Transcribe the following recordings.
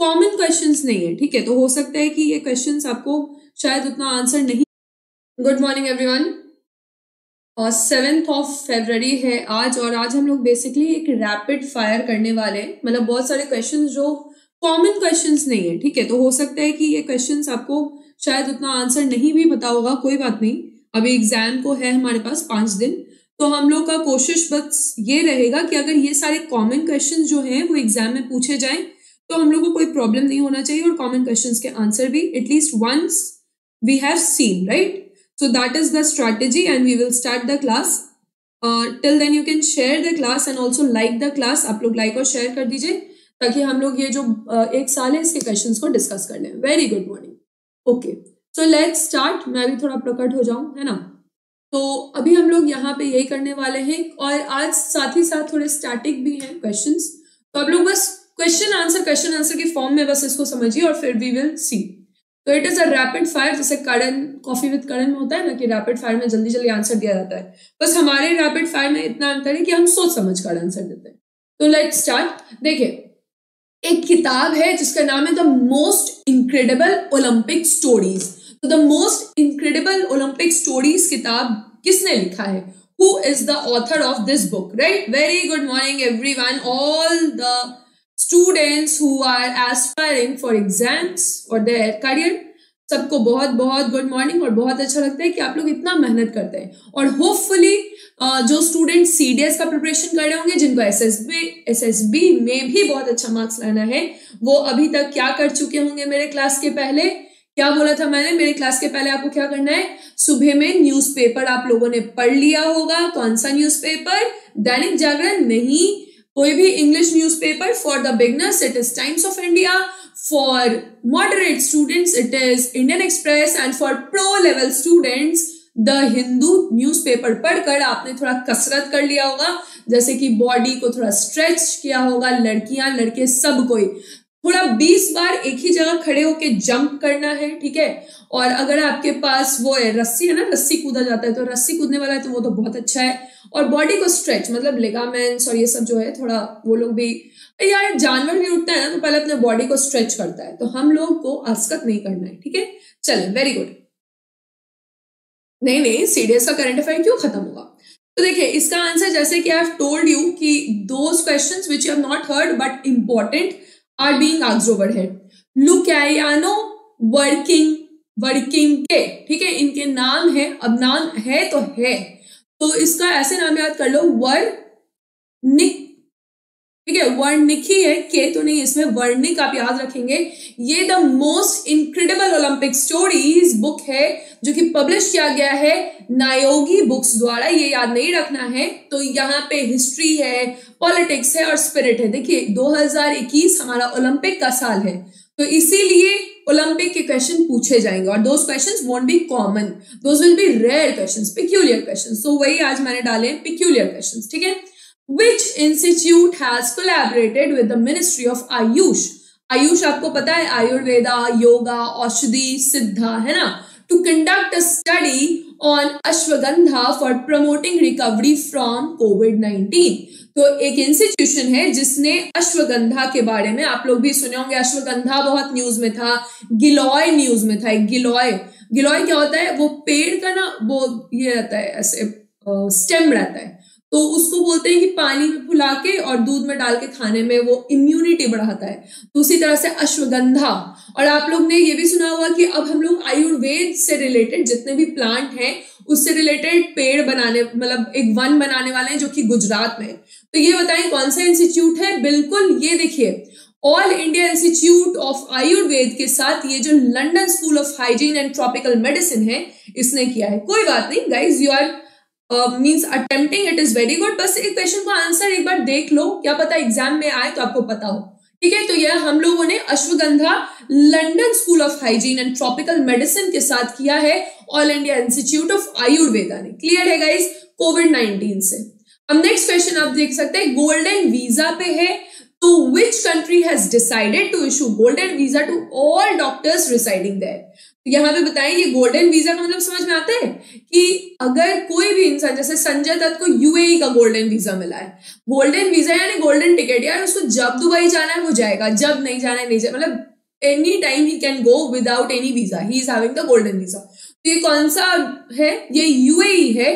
Common questions नहीं है, ठीक है। तो हो सकता है कि ये क्वेश्चंस आपको शायद उतना आंसर नहीं। Good morning everyone, 7th of February है आज, और आज हम लोग बेसिकली एक रैपिड फायर करने वाले हैं, मतलब बहुत सारे क्वेश्चंस जो कॉमन क्वेश्चंस नहीं है, ठीक है। तो हो सकता है कि ये क्वेश्चंस आपको शायद उतना आंसर नहीं भी पता होगा, कोई बात नहीं। अभी एग्जाम को है हमारे पास 5 दिन, तो हम लोग का कोशिश बस ये रहेगा कि अगर ये सारे कॉमन क्वेश्चंस जो हैं वो एग्जाम में पूछे जाएं तो हम लोग को कोई प्रॉब्लम नहीं होना चाहिए, और कॉमन क्वेश्चंस के आंसर भी at least once we have seen, right. So that is the strategy and we will start the class. Till then you can share the class and also like the class. आप लोग like और share कर दीजिए ताकि हम लोग ये जो एक साल है इसके क्वेश्चंस को डिस्कस कर लें। Very good morning. Okay so let's start. मैं भी थोड़ा प्रकट हो जाऊं, है ना। तो अभी हम लोग यहाँ पे यही करने वाले हैं, और आज साथ ही साथ थोड़े स्टैटिक भी हैं क्वेश्चंस। तो आप लोग बस क्वेश्चन आंसर के फॉर्म में बस इसको समझिए और फिर वी विल सी। तो it is a rapid fire, जैसे करण कॉफी विद करण में होता है ना कि रैपिड फायर में जल्दी जल्दी आंसर दिया जाता है। बस हमारे रैपिड फायर में इतना अंतर है कि हम सोच समझ कर आंसर देते हैं। तो लेट्स स्टार्ट। देखिए, एक किताब है जिसका नाम है the most incredible Olympic stories. तो the most incredible Olympic stories किताब किसने लिखा है? Who is the author of this book, right. Very good morning everyone, all the students who are aspiring for exams और देयर करियर, सबको बहुत बहुत good morning. और बहुत अच्छा लगता है कि आप लोग इतना मेहनत करते हैं, और होपफुली जो स्टूडेंट सीडीएस का प्रिपरेशन कर रहे होंगे, जिनको एसएसबी में भी बहुत अच्छा मार्क्स लाना है, वो अभी तक क्या कर चुके होंगे। मेरे क्लास के पहले क्या बोला था मैंने? मेरे क्लास के पहले आपको क्या करना है, सुबह में न्यूज़पेपर आप लोगों ने पढ़ लिया होगा। कौन सा न्यूज़पेपर? दैनिक जागरण नहीं, कोई भी English newspaper. For the beginners it is Times of India, for moderate students it is Indian Express, and for pro level students the Hindu. Newspaper पढ़कर आपने थोड़ा कसरत कर लिया होगा, जैसे कि बॉडी को थोड़ा स्ट्रेच किया होगा। लड़कियां लड़के सब कोई थोड़ा 20 बार एक ही जगह खड़े होके जंप करना है, ठीक है। और अगर आपके पास वो है रस्सी, है ना, रस्सी कूदा जाता है, तो रस्सी कूदने वाला है तो वो तो बहुत अच्छा है। और बॉडी को स्ट्रेच, मतलब लिगामेंट्स और ये सब जो है थोड़ा, वो लोग भी, यार जानवर भी उठता है ना तो पहले अपने बॉडी को स्ट्रेच करता है, तो हम लोग को आसकत नहीं करना है, ठीक है। चले, वेरी गुड। नहीं, सीडीएस का करंट अफेयर क्यों खत्म होगा। तो देखिए इसका आंसर, जैसे कि आई हैव टोल्ड यू कि those questions which you have not heard but important are being asked overhead. लुकायानो वर्किंग के, ठीक है, इनके नाम है। अब नाम है तो है, तो इसका ऐसे नाम याद कर लो, वर्निक, ठीक है। वर्निक ही है, के तो नहीं इसमें, वर्निक आप याद रखेंगे। ये the most incredible Olympic stories book है जो कि पब्लिश किया गया है नायोगी बुक्स द्वारा। ये याद नहीं रखना है। तो यहाँ पे हिस्ट्री है, पॉलिटिक्स है और स्पिरिट है। देखिए 2021 हमारा ओलंपिक का साल है, तो इसीलिए ओलंपिक के क्वेश्चन पूछे जाएंगे, और those questions won't be common, those will be rare questions, peculiar questions. तो वही आज मैंने डाले हैं पिक्यूलियर क्वेश्चंस, ठीक है। Which institute has collaborated with the Ministry of Ayush? Ayush आपको पता है, आयुर्वेदा, योगा, औषधि, सिद्धा, है ना। To conduct a study on ashwagandha for promoting recovery from COVID-19. तो एक इंस्टीट्यूशन है जिसने अश्वगंधा के बारे में, आप लोग भी सुने होंगे, अश्वगंधा बहुत न्यूज में था, गिलॉय न्यूज में था। गिलॉय क्या होता है? वो पेड़ का ना, वो ये रहता है ऐसे स्टेम रहता है, तो उसको बोलते हैं कि पानी में फुला के और दूध में डाल के खाने में वो इम्यूनिटी बढ़ाता है। तो उसी तरह से अश्वगंधा। और आप लोग ने ये भी सुना होगा कि अब हम लोग आयुर्वेद से रिलेटेड जितने भी प्लांट हैं उससे रिलेटेड पेड़ बनाने, मतलब एक वन बनाने वाले हैं जो कि गुजरात में। तो ये बताएं कौन सा इंस्टीट्यूट है? बिल्कुल ये देखिए, All India institute of Ayurveda के साथ ये जो London school of hygiene and tropical Medicine है इसने किया है। कोई बात नहीं guys, you are means attempting, it is very good. बस एक क्वेश्चन का आंसर एक बार देख लो, क्या पता एग्जाम में आए तो आपको पता हो, ठीक है। तो यह हम लोगों ने ashwagandha London school of hygiene and tropical medicine के साथ किया है, all India institute of Ayurveda ने। क्लियर है गाइज, कोविड-19 से। अब नेक्स्ट क्वेश्चन आप देख सकते हैं, गोल्डन वीजा पे है। So which country has decided to issue golden visa to all doctors residing there? तो यहाँ पे बताएं ये गोल्डन वीजा का मतलब समझ में आता है कि अगर कोई भी इंसान जैसे संजय दत्त को यूएई का गोल्डन वीजा मिला है, गोल्डन वीजा यानी गोल्डन टिकट यार, उसको जब दुबई जाना है वो जाएगा, जब नहीं जाना है नहीं जाएगा, मतलब any time he can go without any visa, he is having the golden visa. तो ये कौन सा है? ये यूएई है,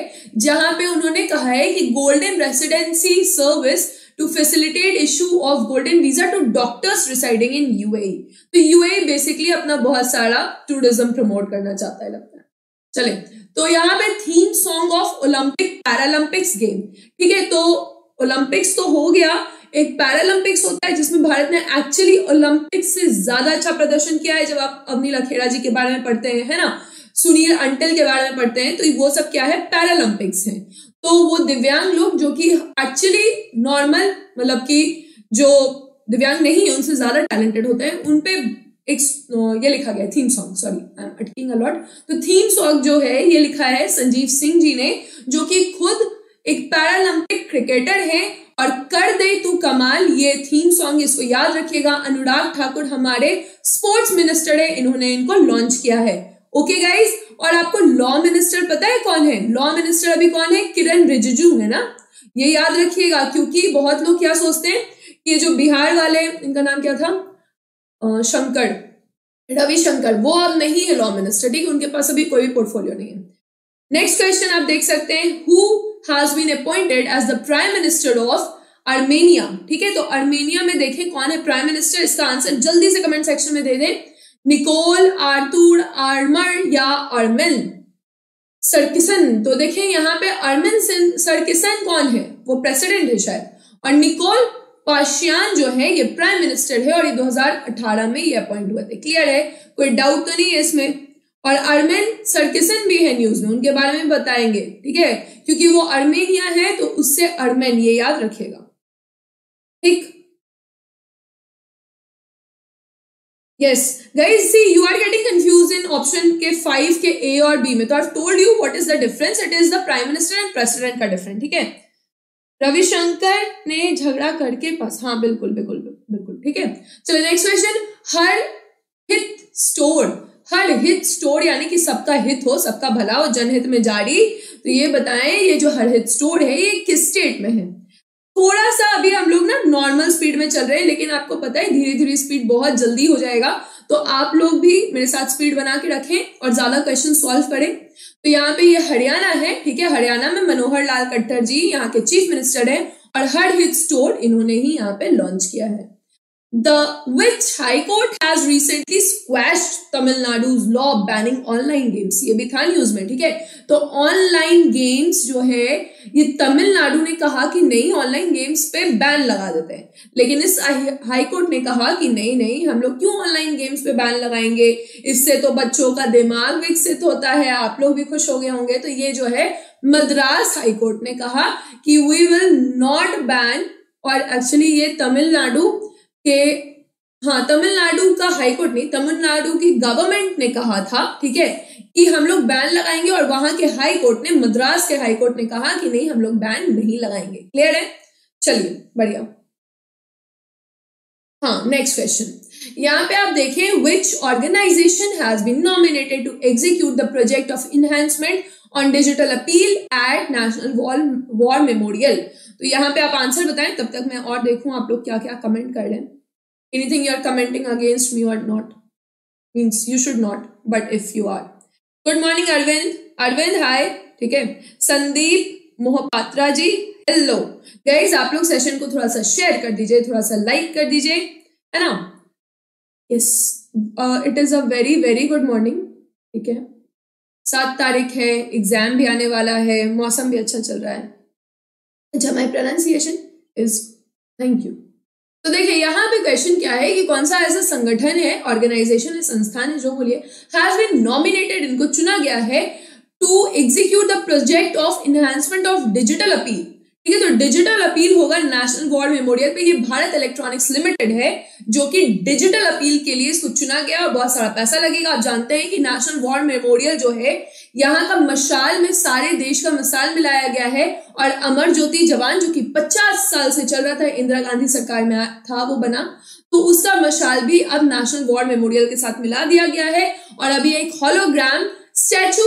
जहां पे उन्होंने कहा है कि golden residency service to facilitate issue of golden visa to doctors residing in UAE। तो UAE basically अपना बहुत सारा टूरिज्म प्रमोट करना चाहता है लगता है। चले तो यहाँ पे theme song of Olympic Paralympics game, ठीक है। तो ओलंपिक्स तो हो गया, एक पैरालंपिक्स होता है जिसमें भारत ने एक्चुअली ओलंपिक्स से ज्यादा अच्छा प्रदर्शन किया है। जब आप अवनी लखेड़ा जी के बारे में पढ़ते हैं, है ना, सुनील अंटल के बारे में पढ़ते हैं, तो वो सब क्या है, पैरालंपिक्स है। तो वो दिव्यांग लोग जो कि एक्चुअली नॉर्मल मतलब कि जो दिव्यांग नहीं है उनसे ज्यादा टैलेंटेड होते हैं, उनपे एक ये लिखा गया theme song. Sorry I am अटकिंग अ लॉट। तो थीम सॉन्ग जो है ये लिखा है संजीव सिंह जी ने, जो कि खुद एक पैरालंपिक क्रिकेटर हैं, और कर दे तू कमाल ये थीम सॉन्ग, इसको याद रखिएगा। अनुराग ठाकुर हमारे स्पोर्ट्स मिनिस्टर है, इन्होंने इनको लॉन्च किया है। ओके गाइज, और आपको लॉ मिनिस्टर पता है कौन है? लॉ मिनिस्टर अभी कौन है? किरण रिजिजू है ना, ये याद रखिएगा। क्योंकि बहुत लोग क्या सोचते हैं कि जो बिहार वाले, इनका नाम क्या था, शंकर, रविशंकर, वो अब नहीं है लॉ मिनिस्टर, ठीक है, उनके पास अभी कोई भी पोर्टफोलियो नहीं है। नेक्स्ट क्वेश्चन आप देख सकते हैं, who has been appointed as the prime minister of Armenia, ठीक है। तो आर्मेनिया में देखें कौन है प्राइम मिनिस्टर, इसका आंसर जल्दी से कमेंट सेक्शन में दे दें। निकोल, आर्तूर, आर्मर या अर्मिन सर्किसन। तो देखें यहाँ पे अर्मिन सर्किसन कौन है, वो प्रेसिडेंट है शायद, और निकोल पाशियान जो है ये प्राइम मिनिस्टर है, और ये 2018 में ये अपॉइंट हुए थे। क्लियर है, कोई डाउट तो नहीं है इसमें। और अर्मिन सर्किसन भी है न्यूज में, उनके बारे में बताएंगे, ठीक है, क्योंकि वो अर्मेनिया है तो उससे अर्मिन, ये याद रखेगा, ठीक। Yes, guys, see, you are getting confused in option के 5 के A और B में। तो I've told you what is the difference. It is the prime minister and president का difference, ठीक है। रविशंकर ने झगड़ा करके पास, हाँ बिल्कुल बिल्कुल बिल्कुल, ठीक है। चलो नेक्स्ट क्वेश्चन, हर हित स्टोर यानी कि सबका हित हो, सबका भला हो, जनहित में जारी। तो ये बताएं ये जो हर हित स्टोर है ये किस स्टेट में है? थोड़ा सा अभी हम लोग ना नॉर्मल स्पीड में चल रहे हैं, लेकिन आपको पता है धीरे धीरे स्पीड बहुत जल्दी हो जाएगा, तो आप लोग भी मेरे साथ स्पीड बना के रखें और ज्यादा क्वेश्चन सॉल्व करें। तो यहाँ पे ये हरियाणा है, ठीक है, हरियाणा में मनोहर लाल खट्टर जी यहाँ के चीफ मिनिस्टर हैं, और हर हित स्टोर इन्होंने ही यहाँ पे लॉन्च किया है। Which High Court has recently squashed Tamil Nadu's law banning online games? ये भी था न्यूज में, ठीक है। तो ऑनलाइन गेम्स जो है ये तमिलनाडु ने कहा कि नहीं, ऑनलाइन गेम्स पे बैन लगा देते हैं, लेकिन इस हाई कोर्ट ने कहा कि नहीं नहीं, हम लोग क्यों ऑनलाइन गेम्स पे बैन लगाएंगे, इससे तो बच्चों का दिमाग विकसित होता है, आप लोग भी खुश हो गए होंगे। तो ये जो है मद्रास हाई कोर्ट ने कहा कि वी विल नॉट बैन, और एक्चुअली ये तमिलनाडु के, हाँ तमिलनाडु का हाईकोर्ट नहीं, तमिलनाडु की गवर्नमेंट ने कहा था, ठीक है, कि हम लोग बैन लगाएंगे, और वहां के हाईकोर्ट ने, मद्रास के हाईकोर्ट ने कहा कि नहीं, हम लोग बैन नहीं लगाएंगे। क्लियर है, चलिए बढ़िया। हाँ नेक्स्ट क्वेश्चन, यहाँ पे आप देखें, which organisation has been nominated to execute the project of enhancement on digital appeal at national war memorial. तो यहाँ पे आप आंसर बताएं, तब तक मैं और देखूं आप लोग क्या क्या कमेंट कर रहे हैं। Anything you are commenting against me और not means you should not, but if you are. Good morning Arvind, Arvind hi, ठीक है। संदीप मोहपात्रा जी हेलो। गाइज आप लोग सेशन को थोड़ा सा शेयर कर दीजिए, थोड़ा सा लाइक कर दीजिए, है ना। Yes, it is a very very good morning, ठीक है। 7 तारीख है, एग्जाम भी आने वाला है, मौसम भी अच्छा चल रहा है। अच्छा, my pronunciation is thank you. तो देखिए यहाँ पे क्वेश्चन क्या है कि कौन सा ऐसा संगठन है, ऑर्गेनाइजेशन है, संस्थान है, जो बोलिए, हैज बीन नॉमिनेटेड, इनको चुना गया है, to execute the project of enhancement of digital appeal, ठीक है। तो डिजिटल अपील होगा नेशनल वॉर मेमोरियल पे, ये भारत इलेक्ट्रॉनिक्स लिमिटेड है जो कि डिजिटल अपील के लिए इसको चुना गया और बहुत सारा पैसा लगेगा। आप जानते हैं कि नेशनल वॉर मेमोरियल जो है यहाँ का मशाल में सारे देश का मशाल मिलाया गया है और अमर ज्योति जवान जो कि 50 साल से चल रहा था, इंदिरा गांधी सरकार में था वो बना, तो उसका मशाल भी अब नेशनल वॉर मेमोरियल के साथ मिला दिया गया है। और अभी एक हॉलोग्राम स्टैचू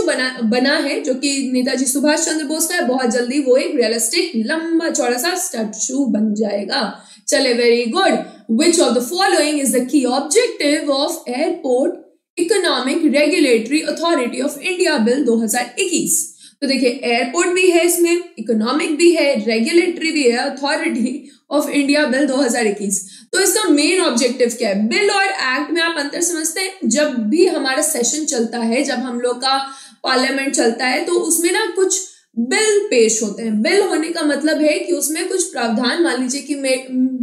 बना है जो कि नेताजी सुभाष चंद्र बोस का है। बहुत जल्दी वो एक रियलिस्टिक लंबा चौड़ा सा स्टैचू बन जाएगा। चले, very good. Which of the following is the key objective of airport economic regulatory authority of India bill 2021? तो देखिए एयरपोर्ट भी है, इसमें इकोनॉमिक भी है, रेगुलेटरी भी है, अथॉरिटी ऑफ इंडिया बिल 2021। तो इसका मेन ऑब्जेक्टिव क्या है? बिल और एक्ट में आप अंतर समझते हैं। जब भी हमारा सेशन चलता है, जब हम लोग का पार्लियामेंट चलता है, तो उसमें ना कुछ बिल पेश होते हैं। बिल होने का मतलब है कि उसमें कुछ प्रावधान, मान लीजिए कि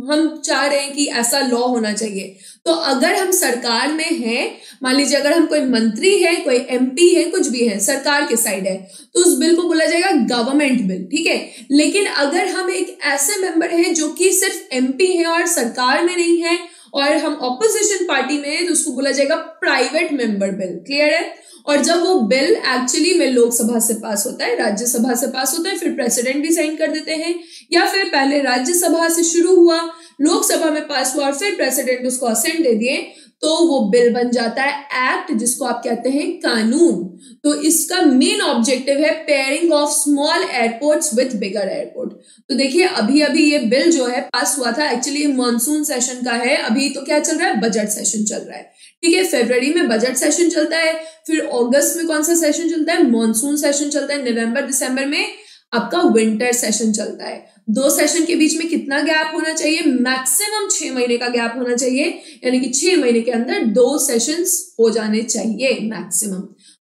हम चाह रहे हैं कि ऐसा लॉ होना चाहिए, तो अगर हम सरकार में हैं, मान लीजिए अगर हम कोई मंत्री है, कोई एमपी है, कुछ भी है सरकार के साइड है, तो उस बिल को बोला जाएगा गवर्नमेंट बिल, ठीक है। लेकिन अगर हम एक ऐसे मेंबर हैं जो कि सिर्फ एमपी है और सरकार में नहीं है और हम ऑपोजिशन पार्टी में है, तो उसको बोला जाएगा प्राइवेट मेंबर बिल। क्लियर है? और जब वो बिल एक्चुअली में लोकसभा से पास होता है, राज्यसभा से पास होता है, फिर प्रेसिडेंट भी साइन कर देते हैं, या फिर पहले राज्यसभा से शुरू हुआ, लोकसभा में पास हुआ और फिर प्रेसिडेंट उसको असेंट दे दिए, तो वो बिल बन जाता है एक्ट, जिसको आप कहते हैं कानून। तो इसका मेन ऑब्जेक्टिव है pairing of small airports with bigger airport. तो देखिए अभी अभी ये बिल जो है पास हुआ था, एक्चुअली मानसून सेशन का है, अभी तो क्या चल रहा है, बजट सेशन चल रहा है, ठीक है। फरवरी में बजट सेशन चलता है, फिर अगस्त में कौन सा सेशन चलता है, मानसून सेशन चलता है, नवंबर दिसंबर में आपका विंटर सेशन चलता है। दो सेशन के बीच में कितना गैप होना चाहिए? मैक्सिमम 6 महीने का गैप होना चाहिए, यानी कि 6 महीने के अंदर 2 सेशंस हो जाने चाहिए मैक्सिमम।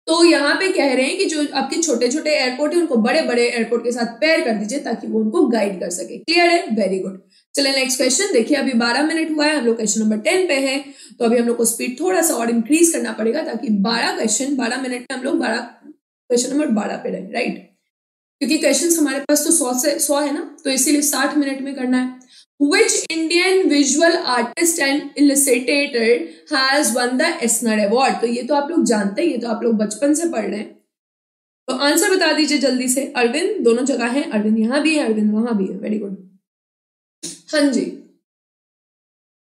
तो यहाँ पे कह रहे हैं कि जो आपके छोटे छोटे एयरपोर्ट है उनको बड़े बड़े एयरपोर्ट के साथ पेयर कर दीजिए ताकि वो उनको गाइड कर सके। क्लियर है? Very good. चले नेक्स्ट क्वेश्चन देखिए। अभी 12 मिनट हुआ है, हम लोग क्वेश्चन नंबर 10 पे हैं, तो अभी हम लोग को स्पीड थोड़ा सा और इंक्रीज करना पड़ेगा ताकि 12 मिनट में हम लोग क्वेश्चन नंबर 12 पे रहें, राइट, क्योंकि क्वेश्चंस हमारे पास तो 100 से 100 है ना, तो इसीलिए 60 मिनट में करना है। Which Indian visual artist and illustrator has won the Eisner award? तो ये तो आप लोग जानते हैं, ये तो आप लोग बचपन से पढ़ रहे हैं, तो आंसर बता दीजिए जल्दी से। अरविंद दोनों जगह है, अरविंद यहाँ भी है, अरविंद वहां भी है, वेरी गुड, हाँ जी,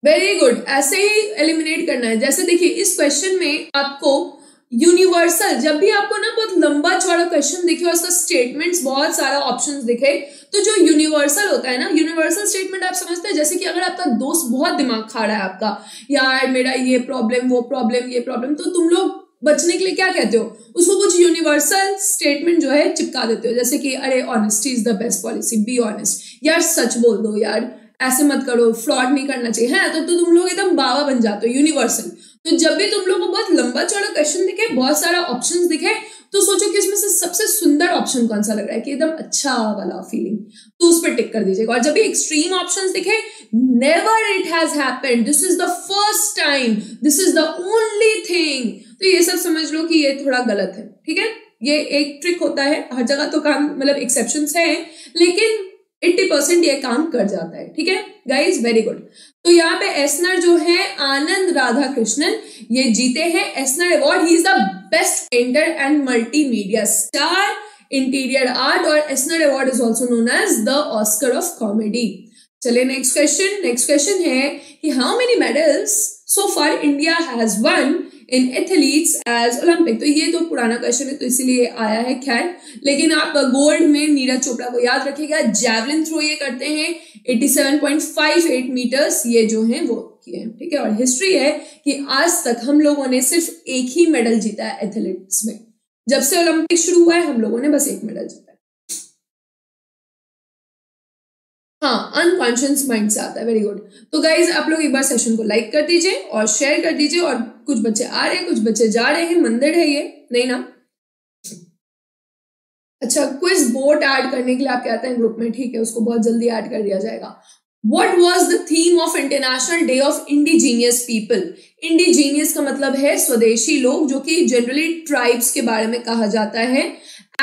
वेरी गुड। ऐसे ही एलिमिनेट करना है। जैसे देखिए इस क्वेश्चन में आपको यूनिवर्सल, जब भी आपको ना बहुत लंबा चौड़ा क्वेश्चन दिखे और उसका स्टेटमेंट्स बहुत सारा ऑप्शंस दिखे, तो जो यूनिवर्सल होता है ना, यूनिवर्सल स्टेटमेंट आप समझते हैं, जैसे कि अगर आपका दोस्त बहुत दिमाग खा रहा है आपका, यार मेरा ये प्रॉब्लम वो प्रॉब्लम ये प्रॉब्लम, तो तुम लोग बचने के लिए क्या कहते हो, उसको कुछ यूनिवर्सल स्टेटमेंट जो है चिपका देते हो, जैसे कि अरे honesty is the best policy, be honest, यार सच बोल दो, यार ऐसे मत करो, फ्रॉड नहीं करना चाहिए, है ना। तो तुम लोग एकदम बाबा बन जाते हो यूनिवर्सल। तो जब भी तुम लोग को बहुत लंबा चौड़ा क्वेश्चन दिखे, बहुत सारा ऑप्शंस दिखे, तो सोचो कि इसमें से सबसे सुंदर ऑप्शन कौन सा लग रहा है, कि एकदम अच्छा वाला फीलिंग, तो उस पर टिक कर दीजिएगा। और जब भी एक्सट्रीम ऑप्शंस दिखे, never it has happened, this is the first time, this is the only thing, तो ये सब समझ लो कि ये थोड़ा गलत है, ठीक है। ये एक ट्रिक होता है, हर जगह तो काम, मतलब एक्सेप्शंस है, लेकिन 80% ये काम कर जाता है, ठीक है गाइज, वेरी गुड। तो यहाँ पे एस्नर जो है आनंद राधा कृष्णन, ये जीते हैं Eisner award, he is the best painter and multimedia star, interior art, और Eisner award is also known as the Oscar of comedy. चले नेक्स्ट क्वेश्चन। नेक्स्ट क्वेश्चन है कि how many medals so far India has won in athletes as Olympic? तो ये तो पुराना question है, तो इसीलिए आया है, खैर, लेकिन आप गोल्ड में नीरज चोपड़ा को याद रखेगा। जैवलिन थ्रो ये करते हैं 87.58 मीटर्स, ये जो हैं वो किए हैं, ठीक है। और हिस्ट्री है कि आज तक हम लोगों ने सिर्फ एक ही मेडल जीता है एथलीट्स में, जब से ओलंपिक शुरू हुआ है हम लोगों ने बस एक मेडल जीता है। हाँ, अनकॉन्शियस माइंड से आता है, वेरी गुड। तो गाइज आप लोग एक बार सेशन को लाइक कर दीजिए और शेयर कर दीजिए, और कुछ बच्चे आ रहे हैं, कुछ बच्चे जा रहे हैं, मंदिर है ये, नहीं ना। अच्छा, क्विज बोट ऐड करने के लिए आप कहते हैं ग्रुप में, ठीक है, उसको बहुत जल्दी ऐड कर दिया जाएगा। What was the theme of International Day of Indigenous People? Indigenous का मतलब है स्वदेशी लोग, जो कि generally tribes के बारे में कहा जाता है।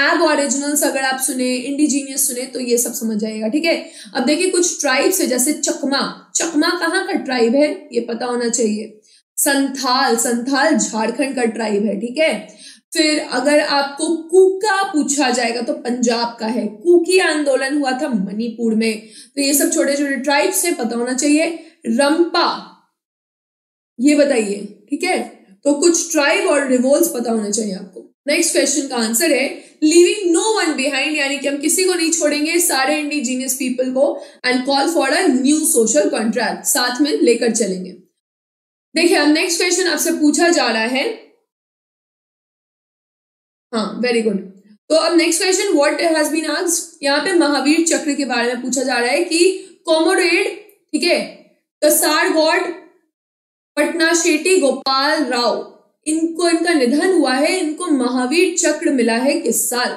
एबॉरिजिनल्स अगर आप सुने, इंडिजीनियस सुने तो ये सब समझ आएगा, ठीक है। अब देखिए कुछ ट्राइब्स है जैसे चकमा, चकमा कहाँ का ट्राइब है ये पता होना चाहिए। संथाल, संथाल झारखंड का ट्राइब है, ठीक है। फिर अगर आपको कुका पूछा जाएगा तो पंजाब का है, कुकी आंदोलन हुआ था मणिपुर में, तो ये सब छोटे छोटे ट्राइब्स है, पता होना चाहिए। रंपा ये बताइए, ठीक है, तो कुछ ट्राइब और रिवोल्ट्स पता होना चाहिए आपको। नेक्स्ट क्वेश्चन का आंसर है लीविंग नो वन बिहाइंड, यानी कि हम किसी को नहीं छोड़ेंगे, सारे इंडिजीनियस पीपल को, and call for a new social contract, साथ में लेकर चलेंगे। देखिए अब नेक्स्ट क्वेश्चन आपसे पूछा जा रहा है, हाँ वेरी गुड। तो अब next question what has been asked, यहाँ पे महावीर चक्र के बारे में पूछा जा रहा है कि कॉमोरेड, ठीक है, कसार गौड़, पटना शेट्टी, गोपाल राव, इनको, इनका निधन हुआ है, इनको महावीर चक्र मिला है किस साल?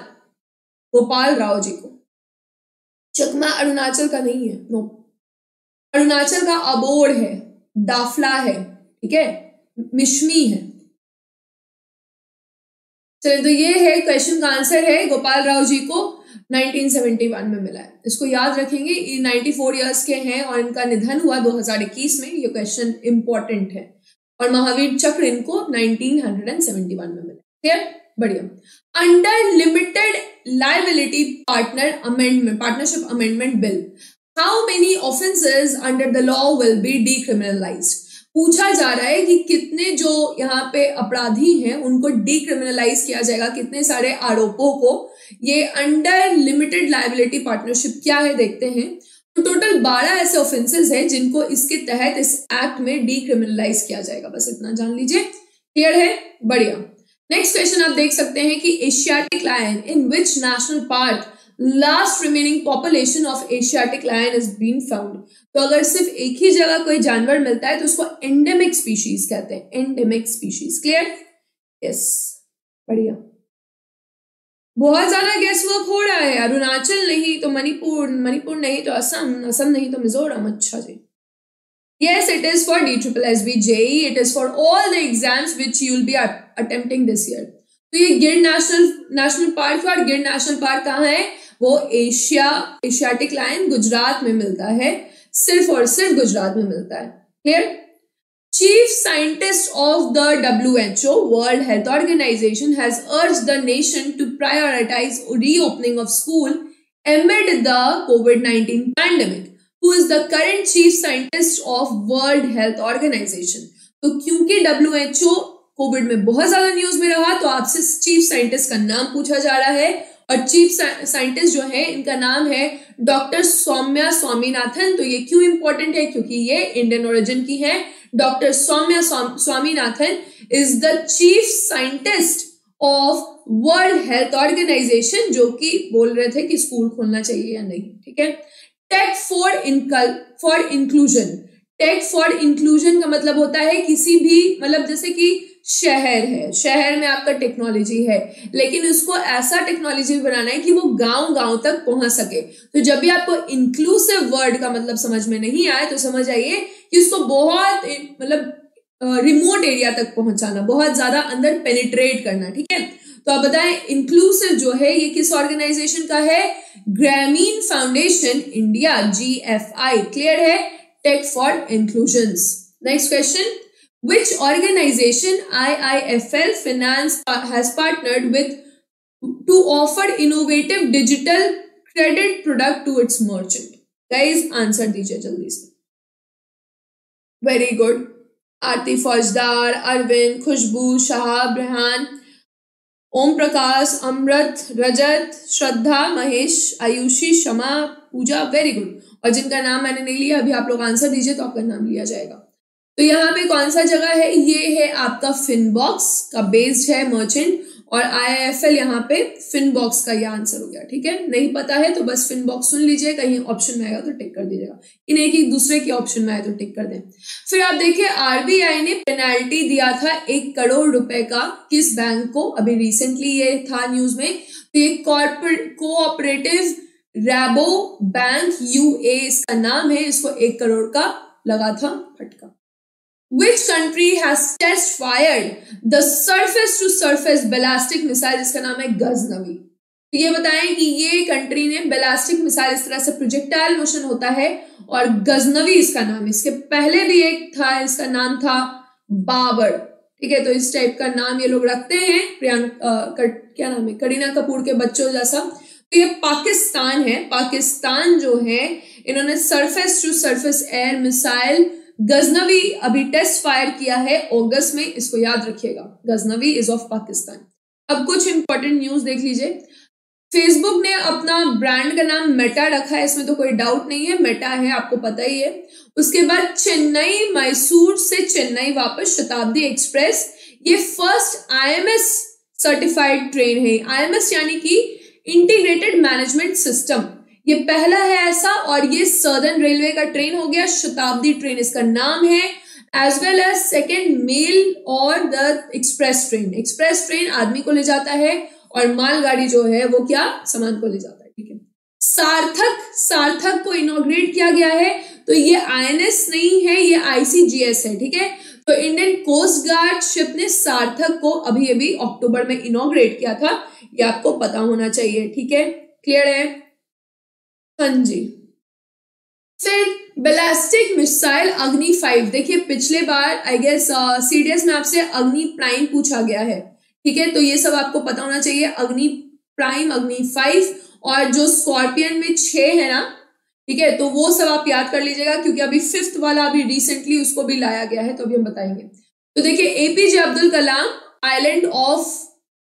गोपाल राव जी को। चकमा अरुणाचल का नहीं है, नो, अरुणाचल का अबोर है, दाफला है, ठीक है, मिश्मी है। चलिए तो ये है क्वेश्चन का आंसर है, गोपाल राव जी को 1971 में मिला है, इसको याद रखेंगे, 94 इयर्स के हैं और इनका निधन हुआ 2021 में, ये क्वेश्चन इंपॉर्टेंट है। और महावीर चक्र इनको 1971 में मिला, क्लियर, बढ़िया। Under limited liability partner amendment, partnership amendment bill, how many offences under the law will be decriminalised, पूछा जा रहा है कि कितने जो यहाँ पे अपराधी हैं उनको डीक्रिमिनलाइज किया जाएगा, कितने सारे आरोपों को। ये अंडर लिमिटेड लायबिलिटी पार्टनरशिप क्या है देखते हैं, तो टोटल 12 ऐसे ऑफेंसेस हैं जिनको इसके तहत इस एक्ट में डीक्रिमिनलाइज किया जाएगा, बस इतना जान लीजिए, क्लियर है, बढ़िया। नेक्स्ट क्वेश्चन आप देख सकते हैं कि Asiatic lion, in which national park last remaining population of Asiatic lion is been found, तो अगर सिर्फ एक ही जगह कोई जानवर मिलता है तो उसको एंडेमिक स्पीशीज कहते हैं, एंडेमिक स्पीशीज, क्लियर, यस, बढ़िया। बहुत ज्यादा गेस वर्क हो रहा है, अरुणाचल नहीं तो मणिपुर, मणिपुर नहीं तो असम, असम नहीं तो मिजोरम, अच्छा जी, yes, it is for DSSS, BSSS, JEE, it is for all the exams which you will be attempting this year. तो ये गिर नेशनल पार्क, और गिर नेशनल पार्क कहाँ है? वो एशियाटिक लायन गुजरात में मिलता है, सिर्फ और सिर्फ गुजरात में मिलता है, clear. Chief scientist of the WHO world health organisation has urged the nation to prioritise reopening of school amid the COVID-19 pandemic, who is the current chief scientist of world health organisation. तो क्योंकि WHO Covid में बहुत ज्यादा news में रहा तो आपसे chief scientist का नाम पूछा जा रहा है, और चीफ साइंटिस्ट जो है इनका नाम है डॉक्टर सौम्या स्वामीनाथन। तो ये क्यों इंपॉर्टेंट है? क्योंकि ये इंडियन ओरिजिन की है। Doctor Soumya Swaminathan is the chief scientist of world health organisation, जो कि बोल रहे थे कि स्कूल खोलना चाहिए या नहीं, ठीक है। Tech for inclusion, tech for inclusion का मतलब होता है किसी भी, मतलब जैसे कि शहर है, शहर में आपका टेक्नोलॉजी है लेकिन उसको ऐसा टेक्नोलॉजी बनाना है कि वो गांव गांव तक पहुंच सके। तो जब भी आपको इंक्लूसिव वर्ड का मतलब समझ में नहीं आए तो समझ आइए कि उसको बहुत, मतलब रिमोट एरिया तक पहुंचाना, बहुत ज्यादा अंदर पेनिट्रेट करना, ठीक है। तो आप बताएं इंक्लूसिव जो है ये किस ऑर्गेनाइजेशन का है? Grameen foundation India, GFI, clear है। Tech for inclusions. Next question, Which organization IIFL Finance has partnered with to offer innovative digital credit product to its merchant? Guys, answer दीजिए जल्दी से। Very good. आरती फौजदार, अरविंद, खुशबू, शाहाब, रेहान, ओम प्रकाश, अमृत, रजत, श्रद्धा, महेश, आयुषी, शमा, पूजा, वेरी गुड। और जिनका नाम मैंने नहीं लिया अभी आप लोग आंसर दीजिए तो आपका नाम लिया जाएगा। तो यहाँ पे कौन सा जगह है? ये है आपका फिनबॉक्स का बेस्ड है मर्चेंट, और IIFL यहाँ पे फिनबॉक्स का ये आंसर हो गया, ठीक है। नहीं पता है तो बस फिनबॉक्स सुन लीजिए, कहीं ऑप्शन में आएगा तो टिक कर दीजिएगा, इन्हें एक दूसरे के ऑप्शन में आए तो टिक कर दें। फिर आप देखिए RBI ने पेनाल्टी दिया था 1 करोड़ रुपए का किस बैंक को? अभी रिसेंटली ये था न्यूज में, तो ये कोऑपरेटिव रेबो बैंक UA इसका नाम है, इसको 1 करोड़ का लगा था फटका। Which country has test fired the surface to surface ballistic missile? इसका नाम है गजनवी, तो ये बताएं कि ये कंट्री ने बैलिस्टिक मिसाइल, इस तरह से प्रोजेक्टाइल मोशन होता है, और गजनवी इसका नाम, इसके पहले भी एक था, इसका नाम था बाबर, ठीक है। तो इस टाइप का नाम ये लोग रखते हैं, क्या नाम है, करीना कपूर के बच्चों जैसा। तो ये पाकिस्तान है, पाकिस्तान जो है इन्होंने surface to surface air missile Ghaznavi अभी टेस्ट फायर किया है अगस्त में, इसको याद रखिएगा, गजनवी इज ऑफ पाकिस्तान। अब कुछ इंपॉर्टेंट न्यूज देख लीजिए। फेसबुक ने अपना ब्रांड का नाम मेटा रखा है, इसमें तो कोई डाउट नहीं है, मेटा है, आपको पता ही है। उसके बाद चेन्नई, मैसूर से चेन्नई वापस शताब्दी एक्सप्रेस, ये फर्स्ट IMS सर्टिफाइड ट्रेन है। IMS यानी कि इंटीग्रेटेड मैनेजमेंट सिस्टम, ये पहला है ऐसा, और ये सदर्न रेलवे का ट्रेन हो गया, शताब्दी ट्रेन इसका नाम है, as well as second mail और the express train. Express train आदमी को ले जाता है और मालगाड़ी जो है वो क्या, सामान को ले जाता है, ठीक है। सार्थक, सार्थक को इनॉग्रेट किया गया है, तो ये INS नहीं है, ये ICGS है, ठीक है। तो इंडियन कोस्ट गार्ड शिप ने सार्थक को अभी अभी अक्टूबर में इनॉग्रेट किया था, ये आपको पता होना चाहिए, ठीक है, क्लियर है, हाँ जी। फिर बैलिस्टिक मिसाइल अग्नि 5, देखिए पिछले बार आई गेस सीडीएस में आपसे अग्नि प्राइम पूछा गया है, ठीक है, तो ये सब आपको पता होना चाहिए, अग्नि प्राइम, अग्नि 5, और जो स्कॉर्पियन में 6 है ना, ठीक है, तो वो सब आप याद कर लीजिएगा, क्योंकि अभी 5th वाला अभी रिसेंटली उसको भी लाया गया है, तो अभी हम बताएंगे। तो देखिए APJ Abdul Kalam island of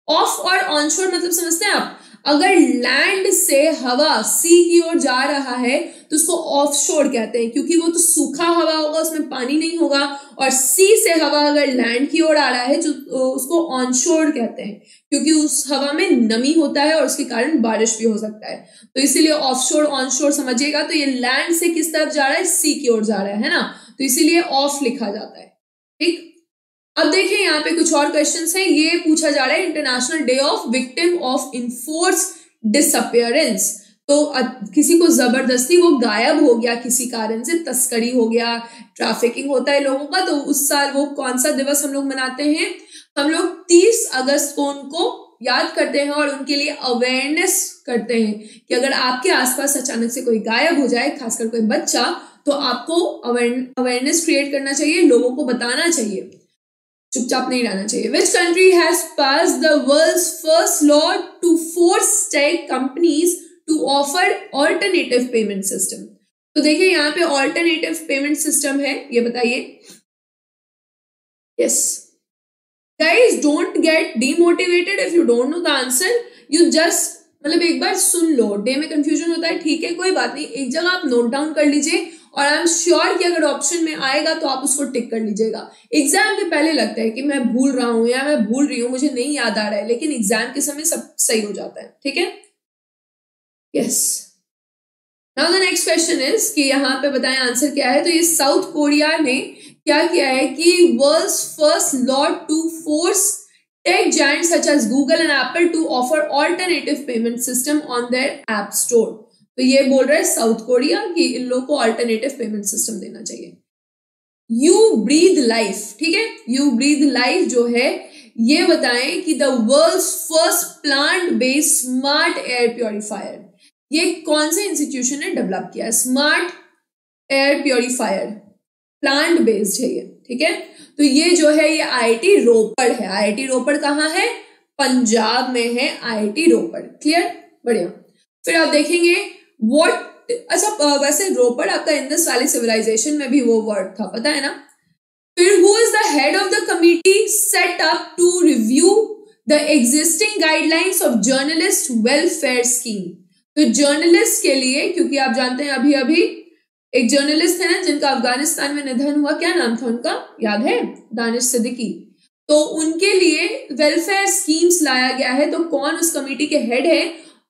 और ऑनशोर, मतलब समझते हैं आप, अगर लैंड से हवा सी की ओर जा रहा है तो उसको ऑफशोर कहते हैं, क्योंकि वो तो सूखा हवा होगा, उसमें पानी नहीं होगा, और सी से हवा अगर लैंड की ओर आ रहा है तो उसको ऑनशोर कहते हैं, क्योंकि उस हवा में नमी होता है और उसके कारण बारिश भी हो सकता है, तो इसीलिए ऑफशोर ऑनशोर समझिएगा। तो ये लैंड से किस तरफ जा रहा है, सी की ओर जा रहा है ना, तो इसीलिए ऑफ लिखा जाता है, ठीक। अब देखिए यहाँ पे कुछ और क्वेश्चंस हैं, ये पूछा जा रहा है international day of victim of enforce disappearance, तो किसी को जबरदस्ती वो गायब हो गया किसी कारण से, तस्करी हो गया, ट्रैफिकिंग होता है लोगों का, तो उस साल वो कौन सा दिवस हम लोग मनाते हैं, हम लोग 30 अगस्त को उनको याद करते हैं और उनके लिए अवेयरनेस करते हैं कि अगर आपके आसपास अचानक से कोई गायब हो जाए, खासकर कोई बच्चा, तो आपको अवेयरनेस क्रिएट करना चाहिए, लोगों को बताना चाहिए, चुपचाप नहीं रहना चाहिए। Which country has passed the world's first law to force tech companies to offer alternative payment system? तो देखिए यहाँ पे alternative payment system है, ये बताइए। Yes, guys don't get demotivated if you don't know the answer. You just, मतलब एक बार सुन लो, day में कंफ्यूजन होता है, ठीक है, कोई बात नहीं, एक जगह आप नोट डाउन कर लीजिए, और आई एम श्योर कि अगर ऑप्शन में आएगा तो आप उसको टिक कर लीजिएगा। एग्जाम के पहले लगता है कि मैं भूल रहा हूं या मैं भूल रही हूं, मुझे नहीं याद आ रहा है, लेकिन एग्जाम के समय सब सही हो जाता है, ठीक है। Yes, now the next question is कि यहाँ पे बताएं आंसर क्या है। तो ये साउथ कोरिया ने क्या किया है कि world's first law to force tech giants such as Google and Apple to offer alternative payment system on their app store. तो ये बोल रहा है साउथ कोरिया कि इन लोगों को अल्टरनेटिव पेमेंट सिस्टम देना चाहिए। यू ब्रीद लाइफ, ठीक है, यू ब्रीद लाइफ जो है, ये बताएं कि the world's first plant based smart air purifier, ये कौन से इंस्टीट्यूशन ने डेवलप किया है? Smart air purifier plant based है ये, ठीक है। तो ये जो है ये IIT रोपड़ है। IIT रोपड़ कहाँ है? पंजाब में है IIT रोपड़, क्लियर, बढ़िया। फिर आप देखेंगे वॉट, अच्छा वैसे रोपड़ आपका इंडस वैली सिविलाइजेशन में भी वो वर्ड था, पता है ना। फिर who is the head of the committee set up to review the existing guidelines of journalist welfare scheme. तो जर्नलिस्ट के लिए, क्योंकि आप जानते हैं अभी अभी एक जर्नलिस्ट है ना जिनका अफगानिस्तान में निधन हुआ, क्या नाम था उनका, याद है, दानिश सिद्दीकी, तो उनके लिए वेलफेयर स्कीम्स लाया गया है। तो कौन उस कमेटी के हेड है?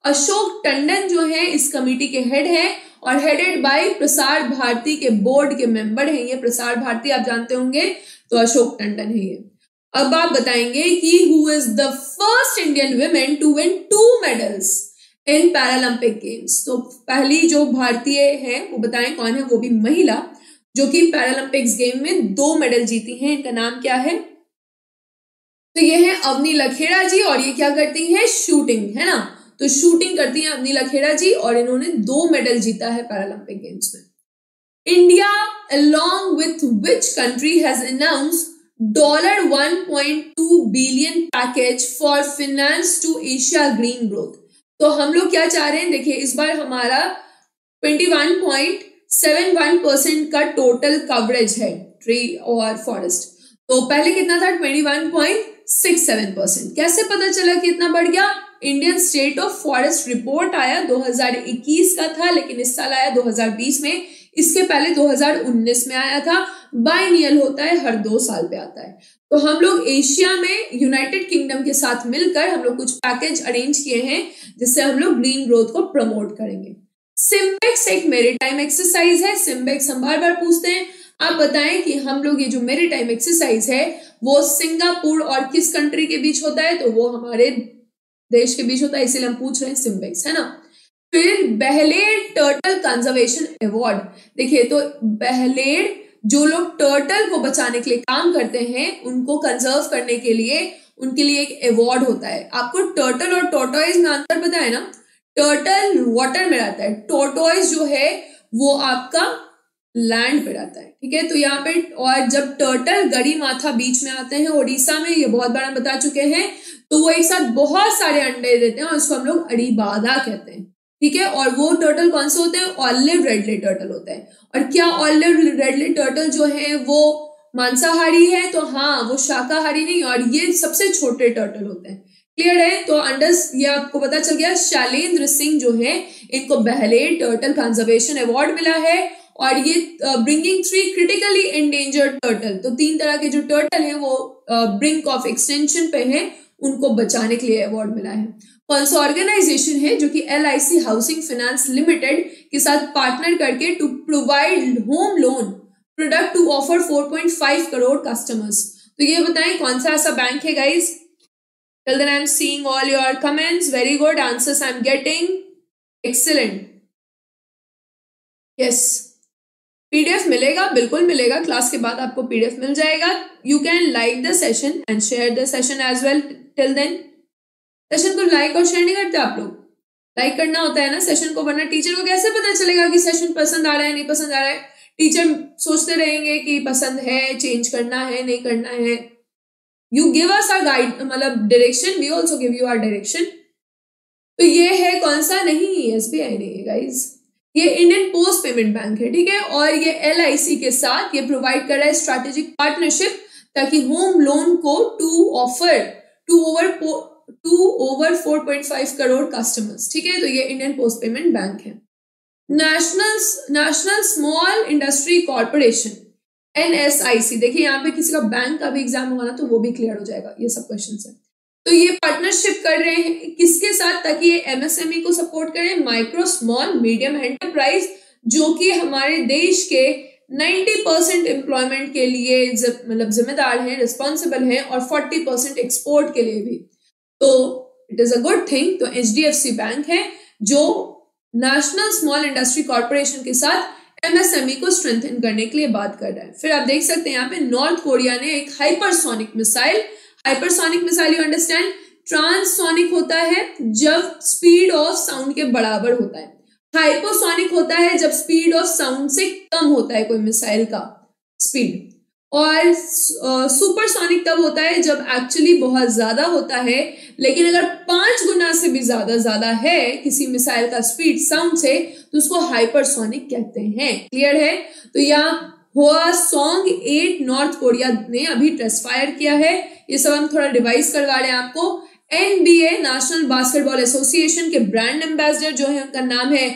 अशोक टंडन जो है इस कमेटी के हेड है, और हेडेड बाय प्रसार भारती के बोर्ड के मेंबर हैं ये। प्रसार भारती आप जानते होंगे, तो अशोक टंडन है ये। अब आप बताएंगे कि who is the first Indian women to win 2 medals in Paralympic games. तो पहली जो भारतीय है वो बताएं कौन है, वो भी महिला, जो कि पैरालंपिक्स गेम में 2 मेडल जीती हैं, इनका नाम क्या है? तो ये है अवनी लखेड़ा जी, और ये क्या करती है, शूटिंग है ना, तो शूटिंग करती हैं अवनी लखेड़ा जी और इन्होंने 2 मेडल जीता है पैरालंपिक गेम्स में। India along with which country has announced $1.2 billion package for finance to Asia green growth. तो हम लोग क्या चाह रहे हैं, देखिए इस बार हमारा 21.71% का टोटल कवरेज है ट्री और फॉरेस्ट, तो पहले कितना था 21.67%। कैसे पता चला कि इतना बढ़ गया? Indian state of forest report आया 2021 का था, लेकिन इस साल आया 2020 में, इसके पहले 2019 में आया था। बाइनियल होता है, हर 2 साल पे आता है। तो हम लोग एशिया में यूनाइटेड किंगडम के साथ मिलकर हम लोग कुछ पैकेज अरेंज किए हैं जिससे हम लोग ग्रीन ग्रोथ को प्रमोट करेंगे। सिम्बेक्स एक मेरीटाइम एक्सरसाइज है। सिम्बेक्स हम बार बार पूछते हैं, आप बताएं कि हम लोग ये जो मेरीटाइम एक्सरसाइज है वो सिंगापुर और किस कंट्री के बीच होता है, तो वो हमारे देश के बीच होता है, इसीलिए हम पूछ रहे हैं सिम्बेक्स, है ना। फिर बहलेड टर्टल कंजर्वेशन अवार्ड, देखिए तो बहलेड जो लोग टर्टल को बचाने के लिए काम करते हैं उनको कंजर्व करने के लिए उनके लिए एक अवार्ड होता है। आपको टर्टल और टॉर्टोइज में अंतर पता है ना, टर्टल वाटर में रहता है, टॉर्टोइज जो है वो आपका लैंड पे रहता है, ठीक है। तो यहाँ पे और जब टर्टल गड़ी माथा बीच में आते हैं ओडिशा में, ये बहुत बार हम बता चुके हैं, तो वो एक साथ बहुत सारे अंडे देते हैं और उसको हम लोग अड़ीबाधा कहते हैं, ठीक है। और वो टर्टल कौन से होते हैं? ऑलिव रेडले टर्टल होते हैं। और क्या ऑलिव रेडले टर्टल जो है वो मांसाहारी है? तो हाँ, वो शाकाहारी नहीं, और ये सबसे छोटे टर्टल होते हैं। क्लियर है? तो अंडर ये आपको पता चल गया। शैलेंद्र सिंह जो है इनको बहलेड टर्टल कंजर्वेशन अवार्ड मिला है। और ये ब्रिंगिंग 3 क्रिटिकली एंडेंजर्ड टर्टल, तो 3 तरह के जो टर्टल हैं वो ब्रिंक ऑफ एक्सटेंशन पे हैं, उनको बचाने के लिए अवार्ड मिला है। कौन सा ऑर्गेनाइजेशन है? जो कि LIC हाउसिंग फाइनेंस लिमिटेड के साथ पार्टनर करके to provide home loan product to offer 4.5 crore customers. तो ये बताएं कौन सा ऐसा बैंक है guys. Till then I am seeing all your comments, very good answers I am getting, excellent. Yes, PDF मिलेगा, बिल्कुल मिलेगा, क्लास के बाद आपको PDF मिल जाएगा। You can like the session and share the session as well. Till then session को like और शेयर नहीं करते आप लोग, लाइक करना होता है ना सेशन को, वरना टीचर को कैसे पता चलेगा कि सेशन पसंद आ रहा है नहीं पसंद आ रहा है। टीचर सोचते रहेंगे कि पसंद है, चेंज करना है, नहीं करना है। You give us our guide, मतलब direction, we also give you our direction. तो ये है कौन सा, नहीं SBI नहीं है गाइज, ये इंडियन पोस्ट पेमेंट बैंक है, ठीक है। और ये LIC के साथ ये प्रोवाइड कर रहा है स्ट्रेटेजिक पार्टनरशिप, ताकि होम लोन को टू ओवर 4.5 करोड़ कस्टमर्स, ठीक है। तो ये इंडियन पोस्ट पेमेंट बैंक है। National small industry corporation NSIC, देखिए यहाँ पे किसी का बैंक का भी एग्जाम होगा ना, तो वो भी क्लियर हो जाएगा, ये सब क्वेश्चन है। तो ये पार्टनरशिप कर रहे हैं किसके साथ, ताकि ये MSME को सपोर्ट करें, माइक्रो स्मॉल मीडियम एंटरप्राइज, जो कि हमारे देश के 90% एम्प्लॉयमेंट के लिए मतलब जिम्मेदार हैं, रिस्पॉन्सिबल हैं, और 40% एक्सपोर्ट के लिए भी। तो it is a good thing. तो HDFC बैंक है जो नेशनल स्मॉल इंडस्ट्री कॉर्पोरेशन के साथ MSME को स्ट्रेंथन करने के लिए बात कर रहा है। फिर आप देख सकते हैं यहाँ पे नॉर्थ कोरिया ने एक hypersonic missile, hypersonic missile you understand, transonic होता है जब स्पीड ऑफ साउंड के बराबर होता है, हाइपोसोनिक होता है जब स्पीड ऑफ साउंड से कम होता है कोई मिसाइल का स्पीड, और सुपरसोनिक तब होता है जब एक्चुअली बहुत ज्यादा होता है, लेकिन अगर 5 गुना से भी ज्यादा है किसी मिसाइल का स्पीड साउंड से, तो उसको हाइपरसोनिक कहते हैं। क्लियर है? तो यहाँ हुआ सॉन्ग 8 नॉर्थ कोरिया ने अभी टेस्ट फायर किया है। ये सब हम थोड़ा रिवाइज करवा रहे हैं आपको। NBA नेशनल बास्केटबॉल एसोसिएशन के ब्रांड एम्बेसडर जो है उनका नाम है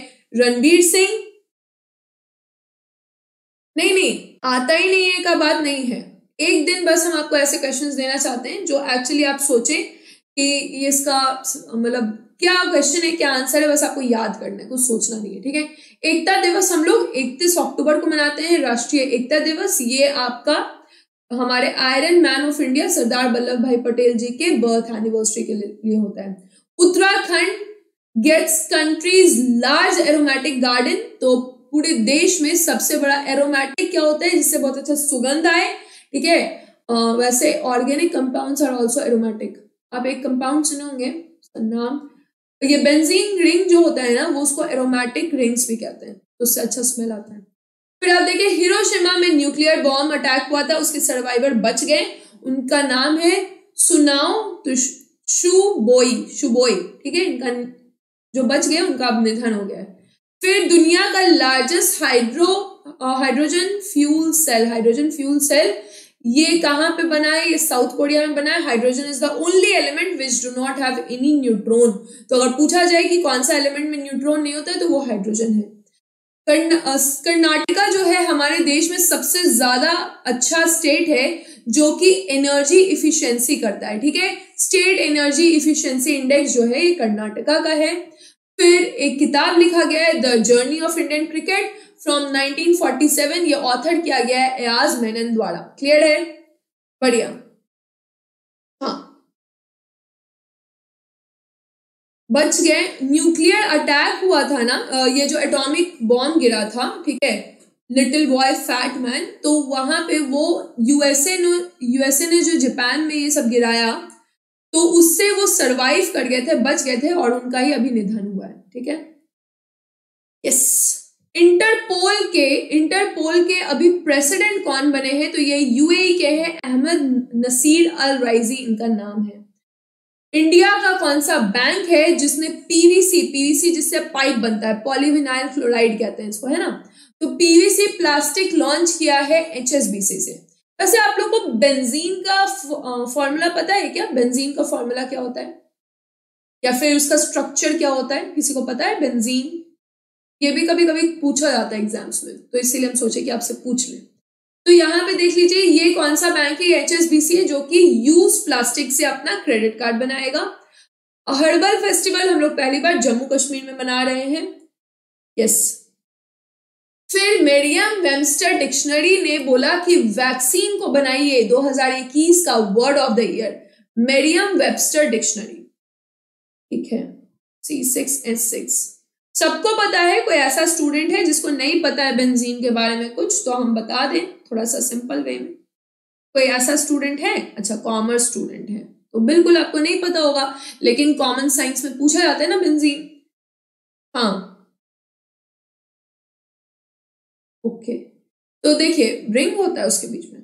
रणबीर सिंह। नहीं आता ही नहीं है का बात नहीं है। एक दिन बस हम आपको ऐसे क्वेश्चंस देना चाहते हैं जो एक्चुअली आप सोचें कि ये इसका मतलब क्या क्वेश्चन है, क्या आंसर है, बस आपको याद करना है, कुछ सोचना नहीं है, ठीक है। एकता दिवस हम लोग 31 अक्टूबर को मनाते हैं, राष्ट्रीय एकता दिवस। ये आपका हमारे iron man of India Sardar Vallabh Bhai Patel जी के बर्थ एनिवर्सरी के लिए होता है। Uttarakhand gets countries large aromatic garden, तो पूरे देश में सबसे बड़ा एरोमेटिक क्या होता है जिससे बहुत अच्छा सुगंध आए, ठीक है। वैसे organic compounds are also aromatic. आप एक कंपाउंड सुने होंगे उसका नाम तो ये बेंजीन रिंग जो होता है ना वो उसको एरोमेटिक रिंग्स भी कहते हैं, तो उससे अच्छा स्मेल आता है। फिर आप देखिए हिरोशिमा में न्यूक्लियर बॉम्ब अटैक हुआ था, उसके सर्वाइवर बच गए, उनका नाम है सुनाओ शुबोई, ठीक है, इनका जो बच गए उनका अब निधन हो गया है। फिर दुनिया का लार्जेस्ट हाइड्रोजन फ्यूल सेल ये कहाँ पे बना है? ये साउथ कोरिया में बना है। Hydrogen is the only element which do not have any neutron, तो अगर पूछा जाए कि कौन सा एलिमेंट में न्यूट्रॉन नहीं होता है तो वो हाइड्रोजन है। कर्नाटका जो है हमारे देश में सबसे ज्यादा अच्छा स्टेट है जो कि एनर्जी इफिशियंसी करता है, ठीक है, स्टेट एनर्जी इफिशियंसी इंडेक्स जो है ये कर्नाटका का है। फिर एक किताब लिखा गया है the journey of Indian cricket from 1947, ये ऑथर किया गया है एयाज मेनन द्वारा। क्लियर है? बढ़िया। हाँ, बच गए। न्यूक्लियर अटैक हुआ था ना, ये जो एटॉमिक बॉम्ब गिरा था, ठीक है, लिटिल बॉय फैट मैन, तो वहां पे वो यूएसए ने जो जापान में ये सब गिराया तो उससे वो सरवाइव कर गए थे, बच गए थे, और उनका ही अभी निधन हुआ है, ठीक है। यस, इंटरपोल के अभी प्रेसिडेंट कौन बने हैं? तो ये यूएई के हैं, अहमद नसीर अल राइजी इनका नाम है। इंडिया का कौन सा बैंक है जिसने पीवीसी जिससे पाइप बनता है, पॉलीविनाइल क्लोराइड कहते हैं इसको, है ना, तो पीवीसी प्लास्टिक लॉन्च किया है एचएसबीसी से। वैसे आप लोग को बेंजीन का फॉर्मूला पता है क्या? बेंजीन का फॉर्मूला क्या होता है या फिर उसका स्ट्रक्चर क्या होता है, किसी को पता है? बेंजीन ये भी कभी कभी पूछा जाता है एग्जाम्स में, तो इसीलिए हम सोचे कि आपसे पूछ लें। तो यहाँ पे देख लीजिए ये कौन सा बैंक है, HSBC है, जो कि यूज प्लास्टिक से अपना क्रेडिट कार्ड बनाएगा। हर्बल फेस्टिवल हम लोग पहली बार जम्मू कश्मीर में मना रहे हैं। यस। फिर मेरियम वेबस्टर डिक्शनरी ने बोला कि वैक्सीन को बनाइए 2021 का word of the year, Merriam Webster dictionary, ठीक है, C6S6। सबको पता है, कोई ऐसा स्टूडेंट है जिसको नहीं पता है बेंजीन के बारे में कुछ तो हम बता दें थोड़ा सा सिंपल वे में? कोई ऐसा स्टूडेंट है? अच्छा, कॉमर्स स्टूडेंट है तो बिल्कुल आपको नहीं पता होगा, लेकिन कॉमन साइंस में पूछा जाता है ना बेंजीन। हाँ, ओके, तो देखिए रिंग होता है उसके बीच में।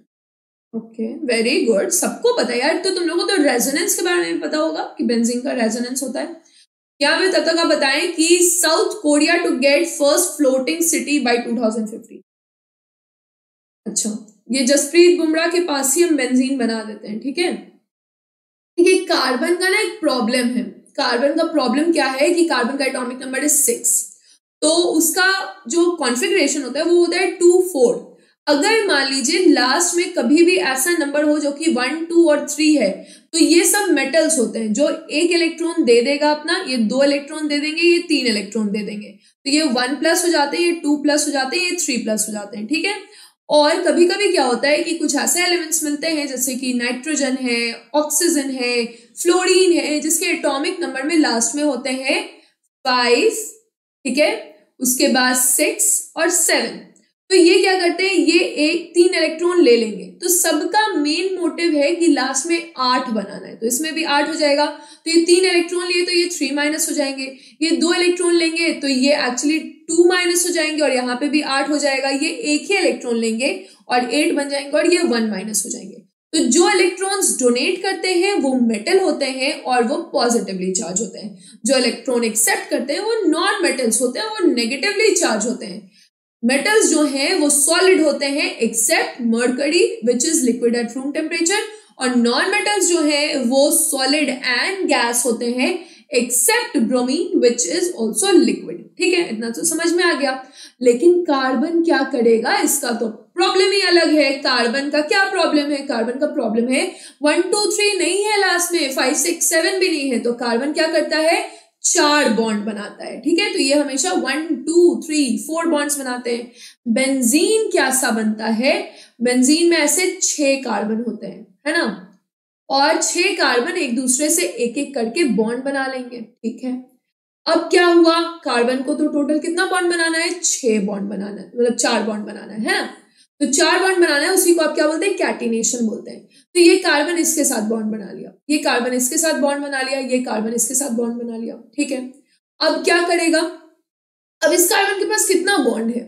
ओके, वेरी गुड, सबको पता है यार। तो तुम लोगों को तो रेजोनेंस के बारे में पता होगा कि बेंजीन का रेजोनेंस होता है। यहाँ पे तब तक आप बताएं कि South Korea to get first floating city by 2050। अच्छा, ये जसप्रीत बुमराह के पास ही हम बेंजीन बना देते हैं, ठीक है, ठीक है। कार्बन का ना एक प्रॉब्लम है, कार्बन का प्रॉब्लम क्या है कि कार्बन का एटॉमिक नंबर है 6, तो उसका जो कॉन्फिगरेशन होता है वो होता है 2-4। अगर मान लीजिए लास्ट में कभी भी ऐसा नंबर हो जो कि 1, 2 और 3 है, तो ये सब मेटल्स होते हैं जो 1 इलेक्ट्रॉन दे देगा अपना, ये 2 इलेक्ट्रॉन दे देंगे, ये 3 इलेक्ट्रॉन दे देंगे, तो ये 1+ हो जाते हैं, ये 2+ हो जाते हैं, ये 3+ हो जाते हैं, ठीक है। और कभी कभी क्या होता है कि कुछ ऐसे एलिमेंट्स मिलते हैं जैसे कि नाइट्रोजन है, ऑक्सीजन है, फ्लोरीन है, जिसके एटॉमिक नंबर में लास्ट में होते हैं 5, ठीक है, उसके बाद 6 और 7, तो ये क्या करते हैं, ये 1-3 इलेक्ट्रॉन ले लेंगे। तो सबका मेन मोटिव है कि लास्ट में 8 बनाना है, तो इसमें भी 8 हो जाएगा, तो ये 3 इलेक्ट्रॉन लिए तो ये 3- हो जाएंगे, ये 2 इलेक्ट्रॉन लेंगे तो ये एक्चुअली 2- हो जाएंगे, और यहाँ पे भी 8 हो जाएगा, ये 1 ही इलेक्ट्रॉन लेंगे और 8 बन जाएंगे, और ये 1- हो जाएंगे। तो जो इलेक्ट्रॉन्स डोनेट करते हैं वो मेटल होते हैं और वो पॉजिटिवली चार्ज होते हैं, जो इलेक्ट्रॉन एक्सेप्ट करते हैं वो नॉन मेटल्स होते हैं, वो नेगेटिवली चार्ज होते हैं। मेटल्स जो हैं वो सॉलिड होते हैं except mercury which is liquid at room temperature, और नॉन मेटल्स जो हैं वो सॉलिड एंड गैस होते हैं except bromine which is also liquid, ठीक है, इतना तो समझ में आ गया। लेकिन कार्बन क्या करेगा, इसका तो प्रॉब्लम ही अलग है। कार्बन का क्या प्रॉब्लम है? कार्बन का प्रॉब्लम है 1, 2, 3 नहीं है, लास्ट में 5, 6, 7 भी नहीं है, तो कार्बन क्या करता है, 4 बॉन्ड बनाता है, ठीक है, तो ये हमेशा 1, 2, 3, 4 बॉन्ड्स बनाते हैं। बेंजीन क्या सा बनता है? बेंजीन में ऐसे 6 कार्बन होते हैं, है ना, और 6 कार्बन एक दूसरे से 1-1 करके बॉन्ड बना लेंगे, ठीक है। अब क्या हुआ, कार्बन को तो टोटल कितना बॉन्ड बनाना है, 6 बॉन्ड बनाना है, मतलब 4 बॉन्ड बनाना है ना, जो चार बॉन्ड बनाना है उसी को आप क्या बोलते हैं, कैटिनेशन बोलते हैं। तो ये कार्बन इसके साथ बॉन्ड बना लिया, ये कार्बन इसके साथ बॉन्ड बना लिया, ये कार्बन इसके साथ बॉन्ड बना लिया, ठीक है। अब क्या करेगा, अब इस कार्बन के पास कितना बॉन्ड है,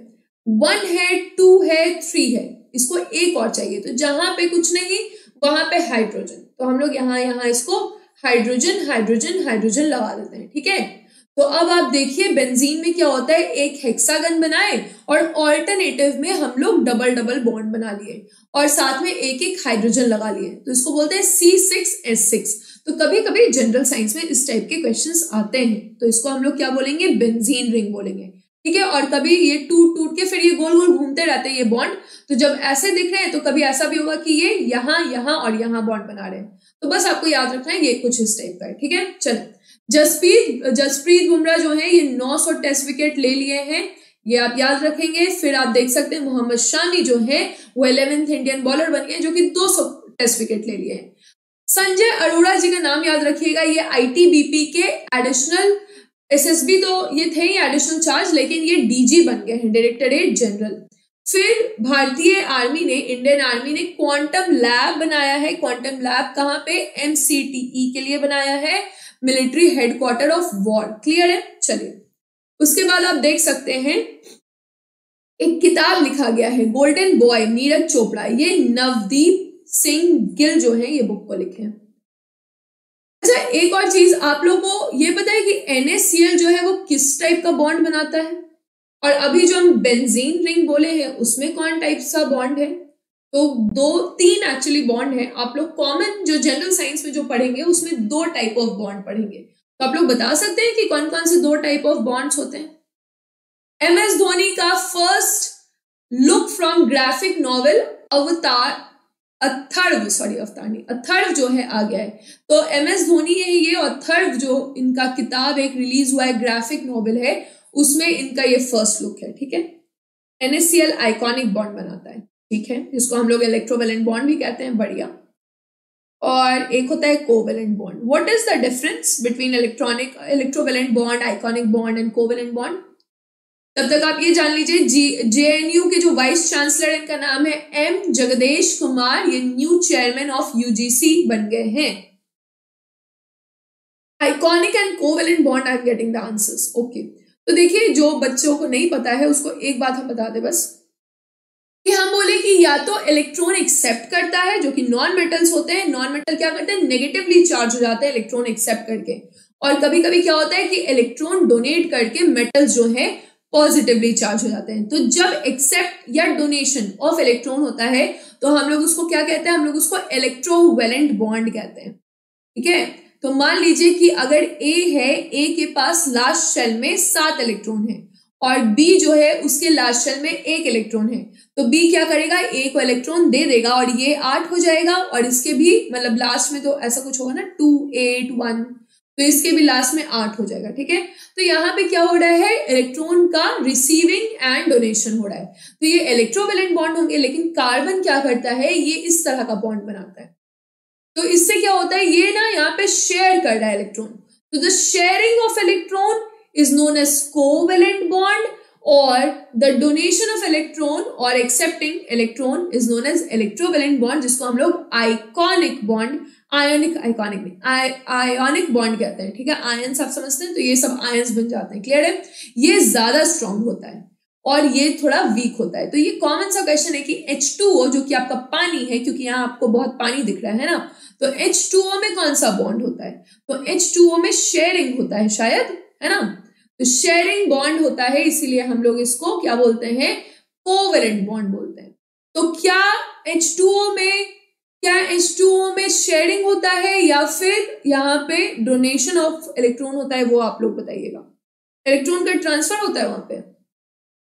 1 है, 2 है, 3 है, इसको एक और चाहिए। तो जहां पे कुछ नहीं वहां पे हाइड्रोजन, तो हम लोग यहाँ यहाँ इसको हाइड्रोजन हाइड्रोजन हाइड्रोजन लगा देते हैं, ठीक है। तो अब आप देखिए बेंजीन में क्या होता है, एक हेक्सागन बनाए और ऑल्टरनेटिव में हम लोग डबल डबल बॉन्ड बना लिए और साथ में एक एक हाइड्रोजन लगा लिए, तो इसको बोलते हैं C6H6। तो कभी कभी जनरल साइंस में इस टाइप के क्वेश्चंस आते हैं, तो इसको हम लोग क्या बोलेंगे, बेंजीन रिंग बोलेंगे, ठीक है। और कभी ये टूट टूट के फिर ये गोल गोल घूमते रहते हैं ये बॉन्ड, तो जब ऐसे दिख रहे हैं तो कभी ऐसा भी होगा कि ये यहाँ यहाँ और यहाँ बॉन्ड बना रहे हैं। तो बस आपको याद रखना है ये कुछ इस टाइप का है, ठीक है। चल जसप्रीत बुमराह जो है ये 900 टेस्ट विकेट ले लिए हैं, ये आप याद रखेंगे। फिर आप देख सकते हैं मोहम्मद शामी जो है वो 11th इंडियन बॉलर बन गए जो कि 200 टेस्ट विकेट ले लिए हैं। संजय अरोड़ा जी का नाम याद रखिएगा, ये ITBP के एडिशनल SSB तो ये थे ही एडिशनल चार्ज, लेकिन ये DG बन गए हैं, डायरेक्टरेट जनरल। फिर भारतीय आर्मी ने, इंडियन आर्मी ने क्वांटम लैब बनाया है। क्वांटम लैब कहाँ पे, MCTE के लिए बनाया है, military headquarter of war, clear है। चलिए उसके बाद आप देख सकते हैं एक किताब लिखा गया है गोल्डन बॉय, नीरज चोपड़ा, ये नवदीप सिंह गिल जो है ये बुक को लिखे हैं। अच्छा एक और चीज आप लोगों को ये पता है कि NaCl जो है वो किस टाइप का बॉन्ड बनाता है, और अभी जो हम बेंजीन रिंग बोले हैं उसमें कौन टाइप सा बॉन्ड है, तो 2-3 एक्चुअली बॉन्ड है। आप लोग कॉमन जो जनरल साइंस में जो पढ़ेंगे उसमें 2 टाइप ऑफ बॉन्ड पढ़ेंगे, तो आप लोग बता सकते हैं कि कौन कौन से 2 टाइप ऑफ बॉन्ड्स होते हैं। MS धोनी का first look from graphic novel Atharva जो है आ गया है, तो MS धोनी है ये, अथर्व जो इनका किताब एक रिलीज हुआ है ग्राफिक नॉवेल है उसमें इनका ये फर्स्ट लुक है, ठीक है। NaCl आइकॉनिक बॉन्ड बनाता है, ठीक है, जिसको हम लोग इलेक्ट्रोवेलेंट बॉन्ड भी कहते हैं, बढ़िया। और एक होता है covalent bond. What is the difference between electrovalent bond, iconic bond and covalent bond? तब तक आप ये जान लीजिए JNU के जो वाइस चांसलर है इनका नाम है M जगदीश कुमार, ये न्यू चेयरमैन ऑफ UGC बन गए हैं। Iconic and covalent bond, I am getting the answers, okay. तो देखिए जो बच्चों को नहीं पता है उसको एक बात हम बता दे बस, कि हम बोले कि या तो इलेक्ट्रॉन एक्सेप्ट करता है जो कि नॉन मेटल्स होते हैं, नॉन मेटल क्या करते हैं, नेगेटिवली चार्ज हो जाते हैं इलेक्ट्रॉन एक्सेप्ट करके, और कभी कभी क्या होता है कि इलेक्ट्रॉन डोनेट करके मेटल्स जो है पॉजिटिवली चार्ज हो जाते हैं। तो जब एक्सेप्ट या डोनेशन ऑफ इलेक्ट्रॉन होता है तो हम लोग उसको क्या कहते हैं, हम लोग उसको इलेक्ट्रोवेलेंट बॉन्ड कहते हैं, ठीक है। तो मान लीजिए कि अगर A है, A के पास लास्ट शेल में 7 इलेक्ट्रॉन है और B जो है उसके लास्ट शेल में 1 इलेक्ट्रॉन है, तो B क्या करेगा, A को इलेक्ट्रॉन दे देगा और ये 8 हो जाएगा, और इसके भी मतलब लास्ट में तो ऐसा कुछ होगा ना 2, 8, 1, तो इसके भी लास्ट में 8 हो जाएगा, ठीक है। तो यहाँ पे क्या हो रहा है, इलेक्ट्रॉन का रिसीविंग एंड डोनेशन हो रहा है, तो ये इलेक्ट्रोवेलेंट बॉन्ड होंगे। लेकिन कार्बन क्या करता है, ये इस तरह का बॉन्ड बनाता है, तो इससे क्या होता है, ये ना यहाँ पे शेयर कर रहा है इलेक्ट्रॉन, तो the sharing of electron is known as covalent bond, और द डोनेशन ऑफ इलेक्ट्रॉन और accepting electron is known as electrovalent bond, जिसको हम लोग आइकॉनिक बॉन्ड, आयोनिक बॉन्ड कहते हैं, ठीक है। आयंस आप समझते हैं, तो ये सब आयंस बन जाते हैं, क्लियर है। ये ज्यादा स्ट्रॉन्ग होता है और ये थोड़ा वीक होता है। तो ये कॉमन सा क्वेश्चन है कि H2O जो कि आपका पानी है, क्योंकि यहाँ आपको बहुत पानी दिख रहा है ना, तो H2O में कौन सा बॉन्ड होता है, तो H2O में शेयरिंग होता है शायद, है ना, तो शेयरिंग बॉन्ड होता है, इसीलिए हम लोग इसको क्या बोलते हैं, कोवेलेंट बॉन्ड बोलते हैं। तो क्या H2O में शेयरिंग होता है या फिर यहाँ पे डोनेशन ऑफ इलेक्ट्रॉन होता है, वो आप लोग बताइएगा। इलेक्ट्रॉन का ट्रांसफर होता है वहां पे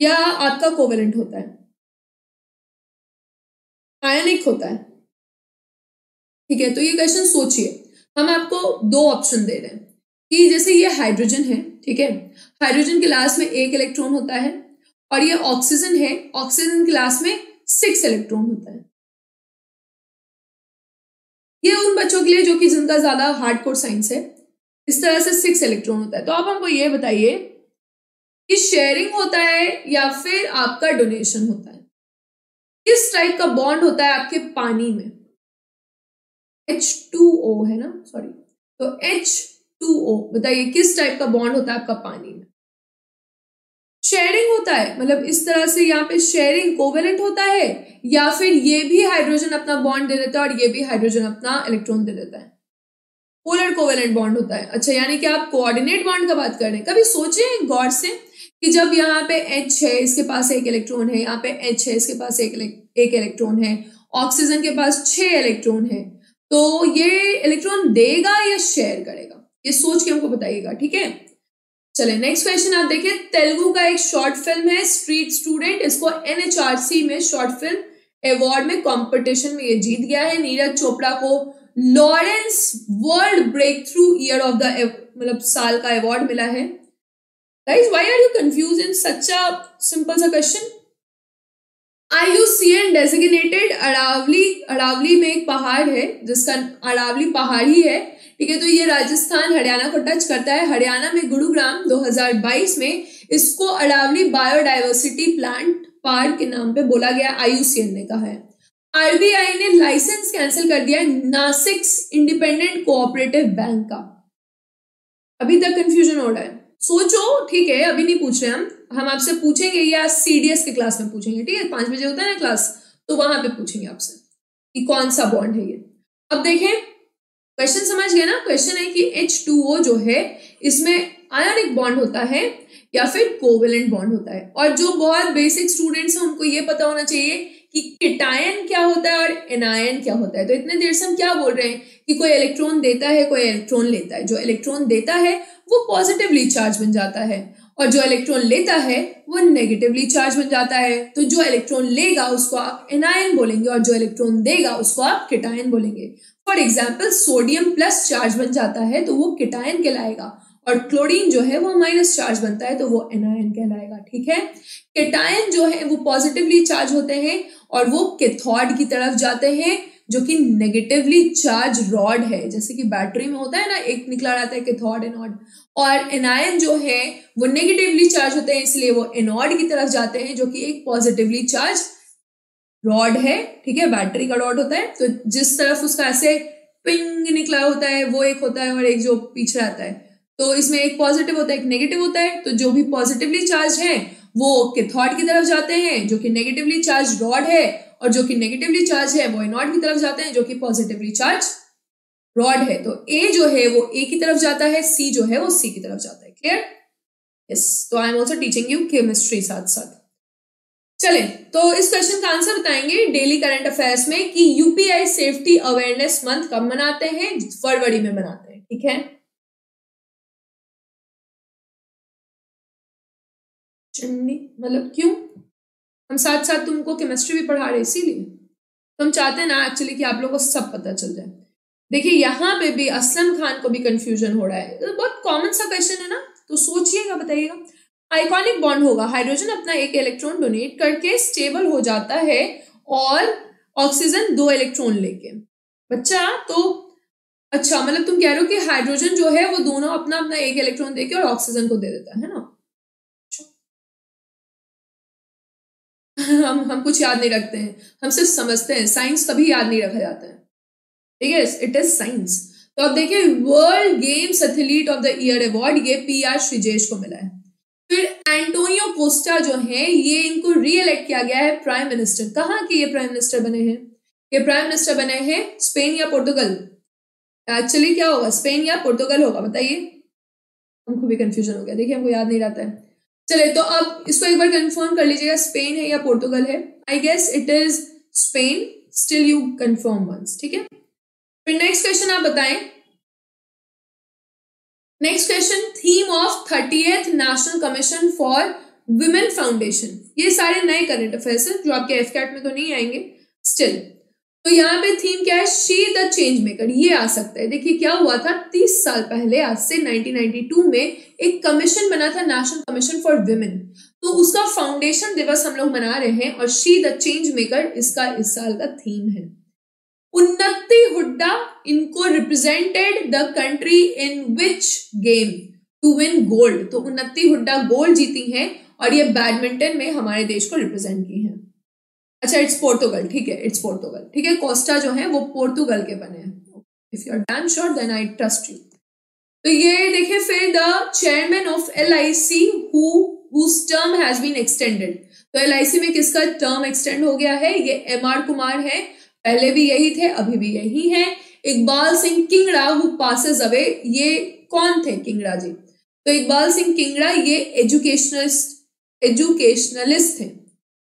या आपका कोवेलेंट होता है, आयोनिक होता है, ठीक है। तो ये क्वेश्चन सोचिए, हम आपको 2 ऑप्शन दे रहे हैं कि जैसे ये हाइड्रोजन है, ठीक है, हाइड्रोजन के लास्ट में 1 इलेक्ट्रॉन होता है, और ये ऑक्सीजन है, ऑक्सीजन के लास्ट में 6 इलेक्ट्रॉन होता है। ये उन बच्चों के लिए जो कि जिनका ज्यादा हार्डकोर साइंस है, इस तरह से 6 इलेक्ट्रॉन होता है। तो आप हमको ये बताइए कि शेयरिंग होता है या फिर आपका डोनेशन होता है। किस टाइप का बॉन्ड होता है आपके पानी में? H2O है ना, सॉरी, तो H2O, बताइए किस टाइप का बॉन्ड होता है आपका पानी में? शेयरिंग होता है, मतलब इस तरह से यहाँ पे शेयरिंग कोवेलेंट होता है, या फिर ये भी हाइड्रोजन अपना बॉन्ड दे देता है और ये भी हाइड्रोजन अपना इलेक्ट्रॉन दे देता है, पोलर कोवेलेंट बॉन्ड होता है। अच्छा, यानी कि आप कोऑर्डिनेट बॉन्ड का बात कर रहे हैं। कभी सोचे गौर से कि जब यहाँ पे H है, इसके पास एक इलेक्ट्रॉन है, यहाँ पे H है, इसके पास एक इलेक्ट्रॉन है, ऑक्सीजन के पास 6 इलेक्ट्रॉन है, तो ये इलेक्ट्रॉन देगा या शेयर करेगा? ये सोच के हमको बताइएगा, ठीक है? चले नेक्स्ट क्वेश्चन आप देखिए। तेलुगु का एक शॉर्ट फिल्म है स्ट्रीट स्टूडेंट, इसको NHRC में शॉर्ट फिल्म अवार्ड में कॉम्पिटिशन में ये जीत गया है। नीरज चोपड़ा को Lawrence world breakthrough year of the मतलब साल का अवार्ड मिला है। Guys, why are you confused in such a simple सा क्वेश्चन? IUCN designated अरावली में एक पहाड़ है जिसका अरावली पहाड़ ही है, ठीक है, तो ये राजस्थान हरियाणा को टच करता है। हरियाणा में गुरुग्राम 2022 में इसको अरावली बायोडाइवर्सिटी प्लांट पार्क के नाम पे बोला गया, IUCN ने कहा है। RBI ने लाइसेंस कैंसिल कर दिया नासिक इंडिपेंडेंट कोऑपरेटिव बैंक का। अभी तक कंफ्यूजन हो रहा है, सोचो, ठीक है, अभी नहीं पूछ रहे हम आपसे पूछेंगे या CDS के क्लास में पूछेंगे, ठीक है, 5 बजे होता है ना क्लास, तो वहां पे पूछेंगे आपसे कि कौन सा बॉन्ड है ये। अब देखें क्वेश्चन समझ गए ना, क्वेश्चन है कि H2O जो है इसमें आयोनिक बॉन्ड होता है या फिर कोवेलेंट बॉन्ड होता है, और जो बहुत बेसिक स्टूडेंट्स हैं उनको ये पता होना चाहिए कि कीटायन क्या होता है और एनायन क्या होता है। तो इतने देर से हम क्या बोल रहे हैं कि कोई इलेक्ट्रॉन देता है, कोई इलेक्ट्रॉन लेता है। जो इलेक्ट्रॉन देता है वो पॉजिटिवली चार्ज बन जाता है और जो इलेक्ट्रॉन लेता है वो नेगेटिवली चार्ज बन जाता है। तो जो इलेक्ट्रॉन लेगा उसको आप एनायन बोलेंगे और जो इलेक्ट्रॉन देगा उसको आप कीटायन बोलेंगे। For example, sodium plus charge बन जाता है तो वो कीटायन कहलाएगा, और क्लोरीन जो है वो माइनस चार्ज बनता है तो वो एनायन कहलाएगा, ठीक है। कीटायन जो है वो पॉजिटिवली चार्ज होते हैं और वो कैथोड की तरफ जाते हैं, जो कि नेगेटिवली चार्ज रॉड है, जैसे कि बैटरी में होता है ना, एक निकला रहता है कैथोड एनोड। और एनायन जो है वो नेगेटिवली चार्ज होते हैं, इसलिए वो एनोड की तरफ जाते हैं, जो कि एक पॉजिटिवली चार्ज रॉड है, ठीक है, बैटरी का रॉड होता है, तो जिस तरफ उसका ऐसे पिंग निकला होता है वो एक होता है और एक जो पीछे रहता है। तो इसमें एक पॉजिटिव होता है, एक नेगेटिव होता है, तो जो भी पॉजिटिवली चार्ज है वो कैथोड की तरफ जाते हैं, जो कि नेगेटिवली चार्ज रॉड है, और जो कि नेगेटिवली चार्ज है वो एनोड की तरफ जाते हैं, जो कि पॉजिटिवली चार्ज रॉड है। तो ए जो है वो ए की तरफ जाता है, सी जो है वो सी की तरफ जाता है। क्लियर? यस, तो I am also teaching you chemistry साथ साथ। चले तो इस क्वेश्चन का आंसर बताएंगे डेली करंट अफेयर्स में कि यूपीआई सेफ्टी अवेयरनेस मंथ कब मनाते हैं? फरवरी में मनाते हैं, ठीक है। मतलब क्यों हम साथ साथ तुमको केमिस्ट्री भी पढ़ा रहे, इसीलिए तो हम चाहते हैं ना एक्चुअली कि आप लोगों को सब पता चल जाए। देखिए यहाँ पे भी असलम खान को भी कंफ्यूजन हो रहा है, तो बहुत कॉमन सा क्वेश्चन है ना, तो सोचिएगा बताइएगा। आइकॉनिक बॉन्ड होगा, हाइड्रोजन अपना एक इलेक्ट्रॉन डोनेट करके स्टेबल हो जाता है और ऑक्सीजन 2 इलेक्ट्रॉन लेके। बच्चा तो अच्छा, मतलब तुम कह रहे हो कि हाइड्रोजन जो है वो दोनों अपना अपना एक इलेक्ट्रॉन देके और ऑक्सीजन को दे देता है ना। हम कुछ याद नहीं रखते हैं, हम सिर्फ समझते हैं, साइंस कभी याद नहीं रखा जाता है, ठीक है, इट इज साइंस। तो अब देखिए world games athlete of the year award ये PR श्रीजेश को मिला है। फिर एंटोनियो कोस्टा जो है ये इनको रीइलेक्ट किया गया है प्राइम मिनिस्टर। कहाँ के ये प्राइम मिनिस्टर बने हैं? ये प्राइम मिनिस्टर बने हैं स्पेन या पोर्तुगल, एक्चुअली क्या होगा, स्पेन या पोर्तुगल होगा, बताइए। हमको भी कंफ्यूजन हो गया, देखिए हमको याद नहीं रहता है। चले तो अब इसको एक बार कंफर्म कर लीजिएगा, स्पेन है या पोर्तुगल है? I guess it is Spain, still you confirm once, ठीक है। फिर नेक्स्ट क्वेश्चन आप बताएं। Next question, theme of 30th national commission for women foundation. ये सारे नए करंट अफेयर्स हैं जो आपके FCAT में तो नहीं आएंगे स्टिल। तो यहाँ पे थीम क्या है? शी द चेंज मेकर, ये आ सकता है। देखिए क्या हुआ था 30 साल पहले, आज से 1992 में एक कमीशन बना था नेशनल कमीशन फॉर विमेन, तो उसका फाउंडेशन दिवस हम लोग मना रहे हैं और शी द चेंज मेकर इसका इस साल का थीम है। उन्नति हुड्डा इनको represented the country in which game to win gold, तो उन्नति हुड्डा गोल्ड जीती हैं और ये बैडमिंटन में हमारे देश को रिप्रेजेंट की है। अच्छा इट्स पोर्तुगल, ठीक है, इट्स पोर्तुगल, ठीक है, कोस्टा जो है वो पोर्तुगल के बने हैं। If you are damn sure then I trust you. तो ये देखिए फिर the chairman of LIC whose term has been extended, तो LIC में किसका टर्म एक्सटेंड हो गया है, ये MR कुमार है, पहले भी यही थे अभी भी यही है। Iqbal Singh Kingra who passes away, ये कौन थे किंगड़ा जी, तो इकबाल सिंह किंगड़ा ये एजुकेशनलिस्ट थे।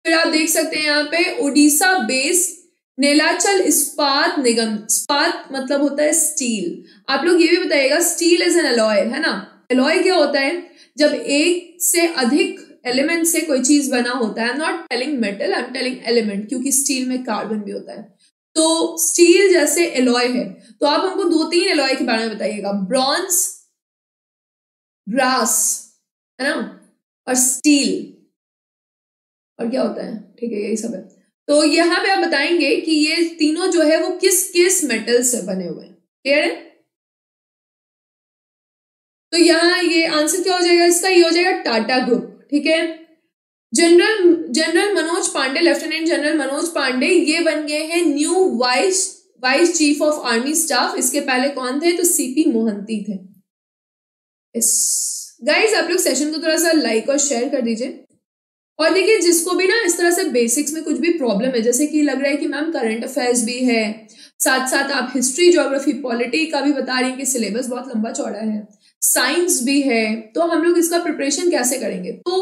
फिर आप देख सकते हैं यहाँ पे ओडिशा बेस्ड नीलाचल इस्पात निगम, इस्पात मतलब होता है स्टील, आप लोग ये भी बताइएगा स्टील इज एन अलॉय है ना, अलॉय क्या होता है, जब एक से अधिक एलिमेंट से कोई चीज बना होता है। I am not telling metal, I am telling element, क्योंकि स्टील में कार्बन भी होता है, तो स्टील जैसे एलॉय है। तो आप हमको 2-3 एलॉय के बारे में बताइएगा, ब्रॉन्ज, ग्रास है ना, और स्टील, और क्या होता है, ठीक है यही सब है। तो यहाँ पे आप बताएंगे कि ये तीनों जो है वो किस किस मेटल से बने हुए हैं, क्लियर है। तो यहाँ ये आंसर क्या हो जाएगा इसका, ये हो जाएगा टाटा ग्रुप, ठीक है। General Manoj Pande, lieutenant general Manoj Pande ये बन गए हैं new vice chief of army staff, इसके पहले कौन थे, तो CP मोहंती थे। गाइस आप लोग सेशन को थोड़ा सा लाइक और शेयर कर दीजिए, और देखिए जिसको भी ना इस तरह से बेसिक्स में कुछ भी प्रॉब्लम है, जैसे कि लग रहा है कि मैम करंट अफेयर्स भी है, साथ साथ आप हिस्ट्री, ज्योग्राफी, पॉलिटी का भी बता रहे हैं कि सिलेबस बहुत लंबा चौड़ा है, साइंस भी है, तो हम लोग इसका प्रिपरेशन कैसे करेंगे, तो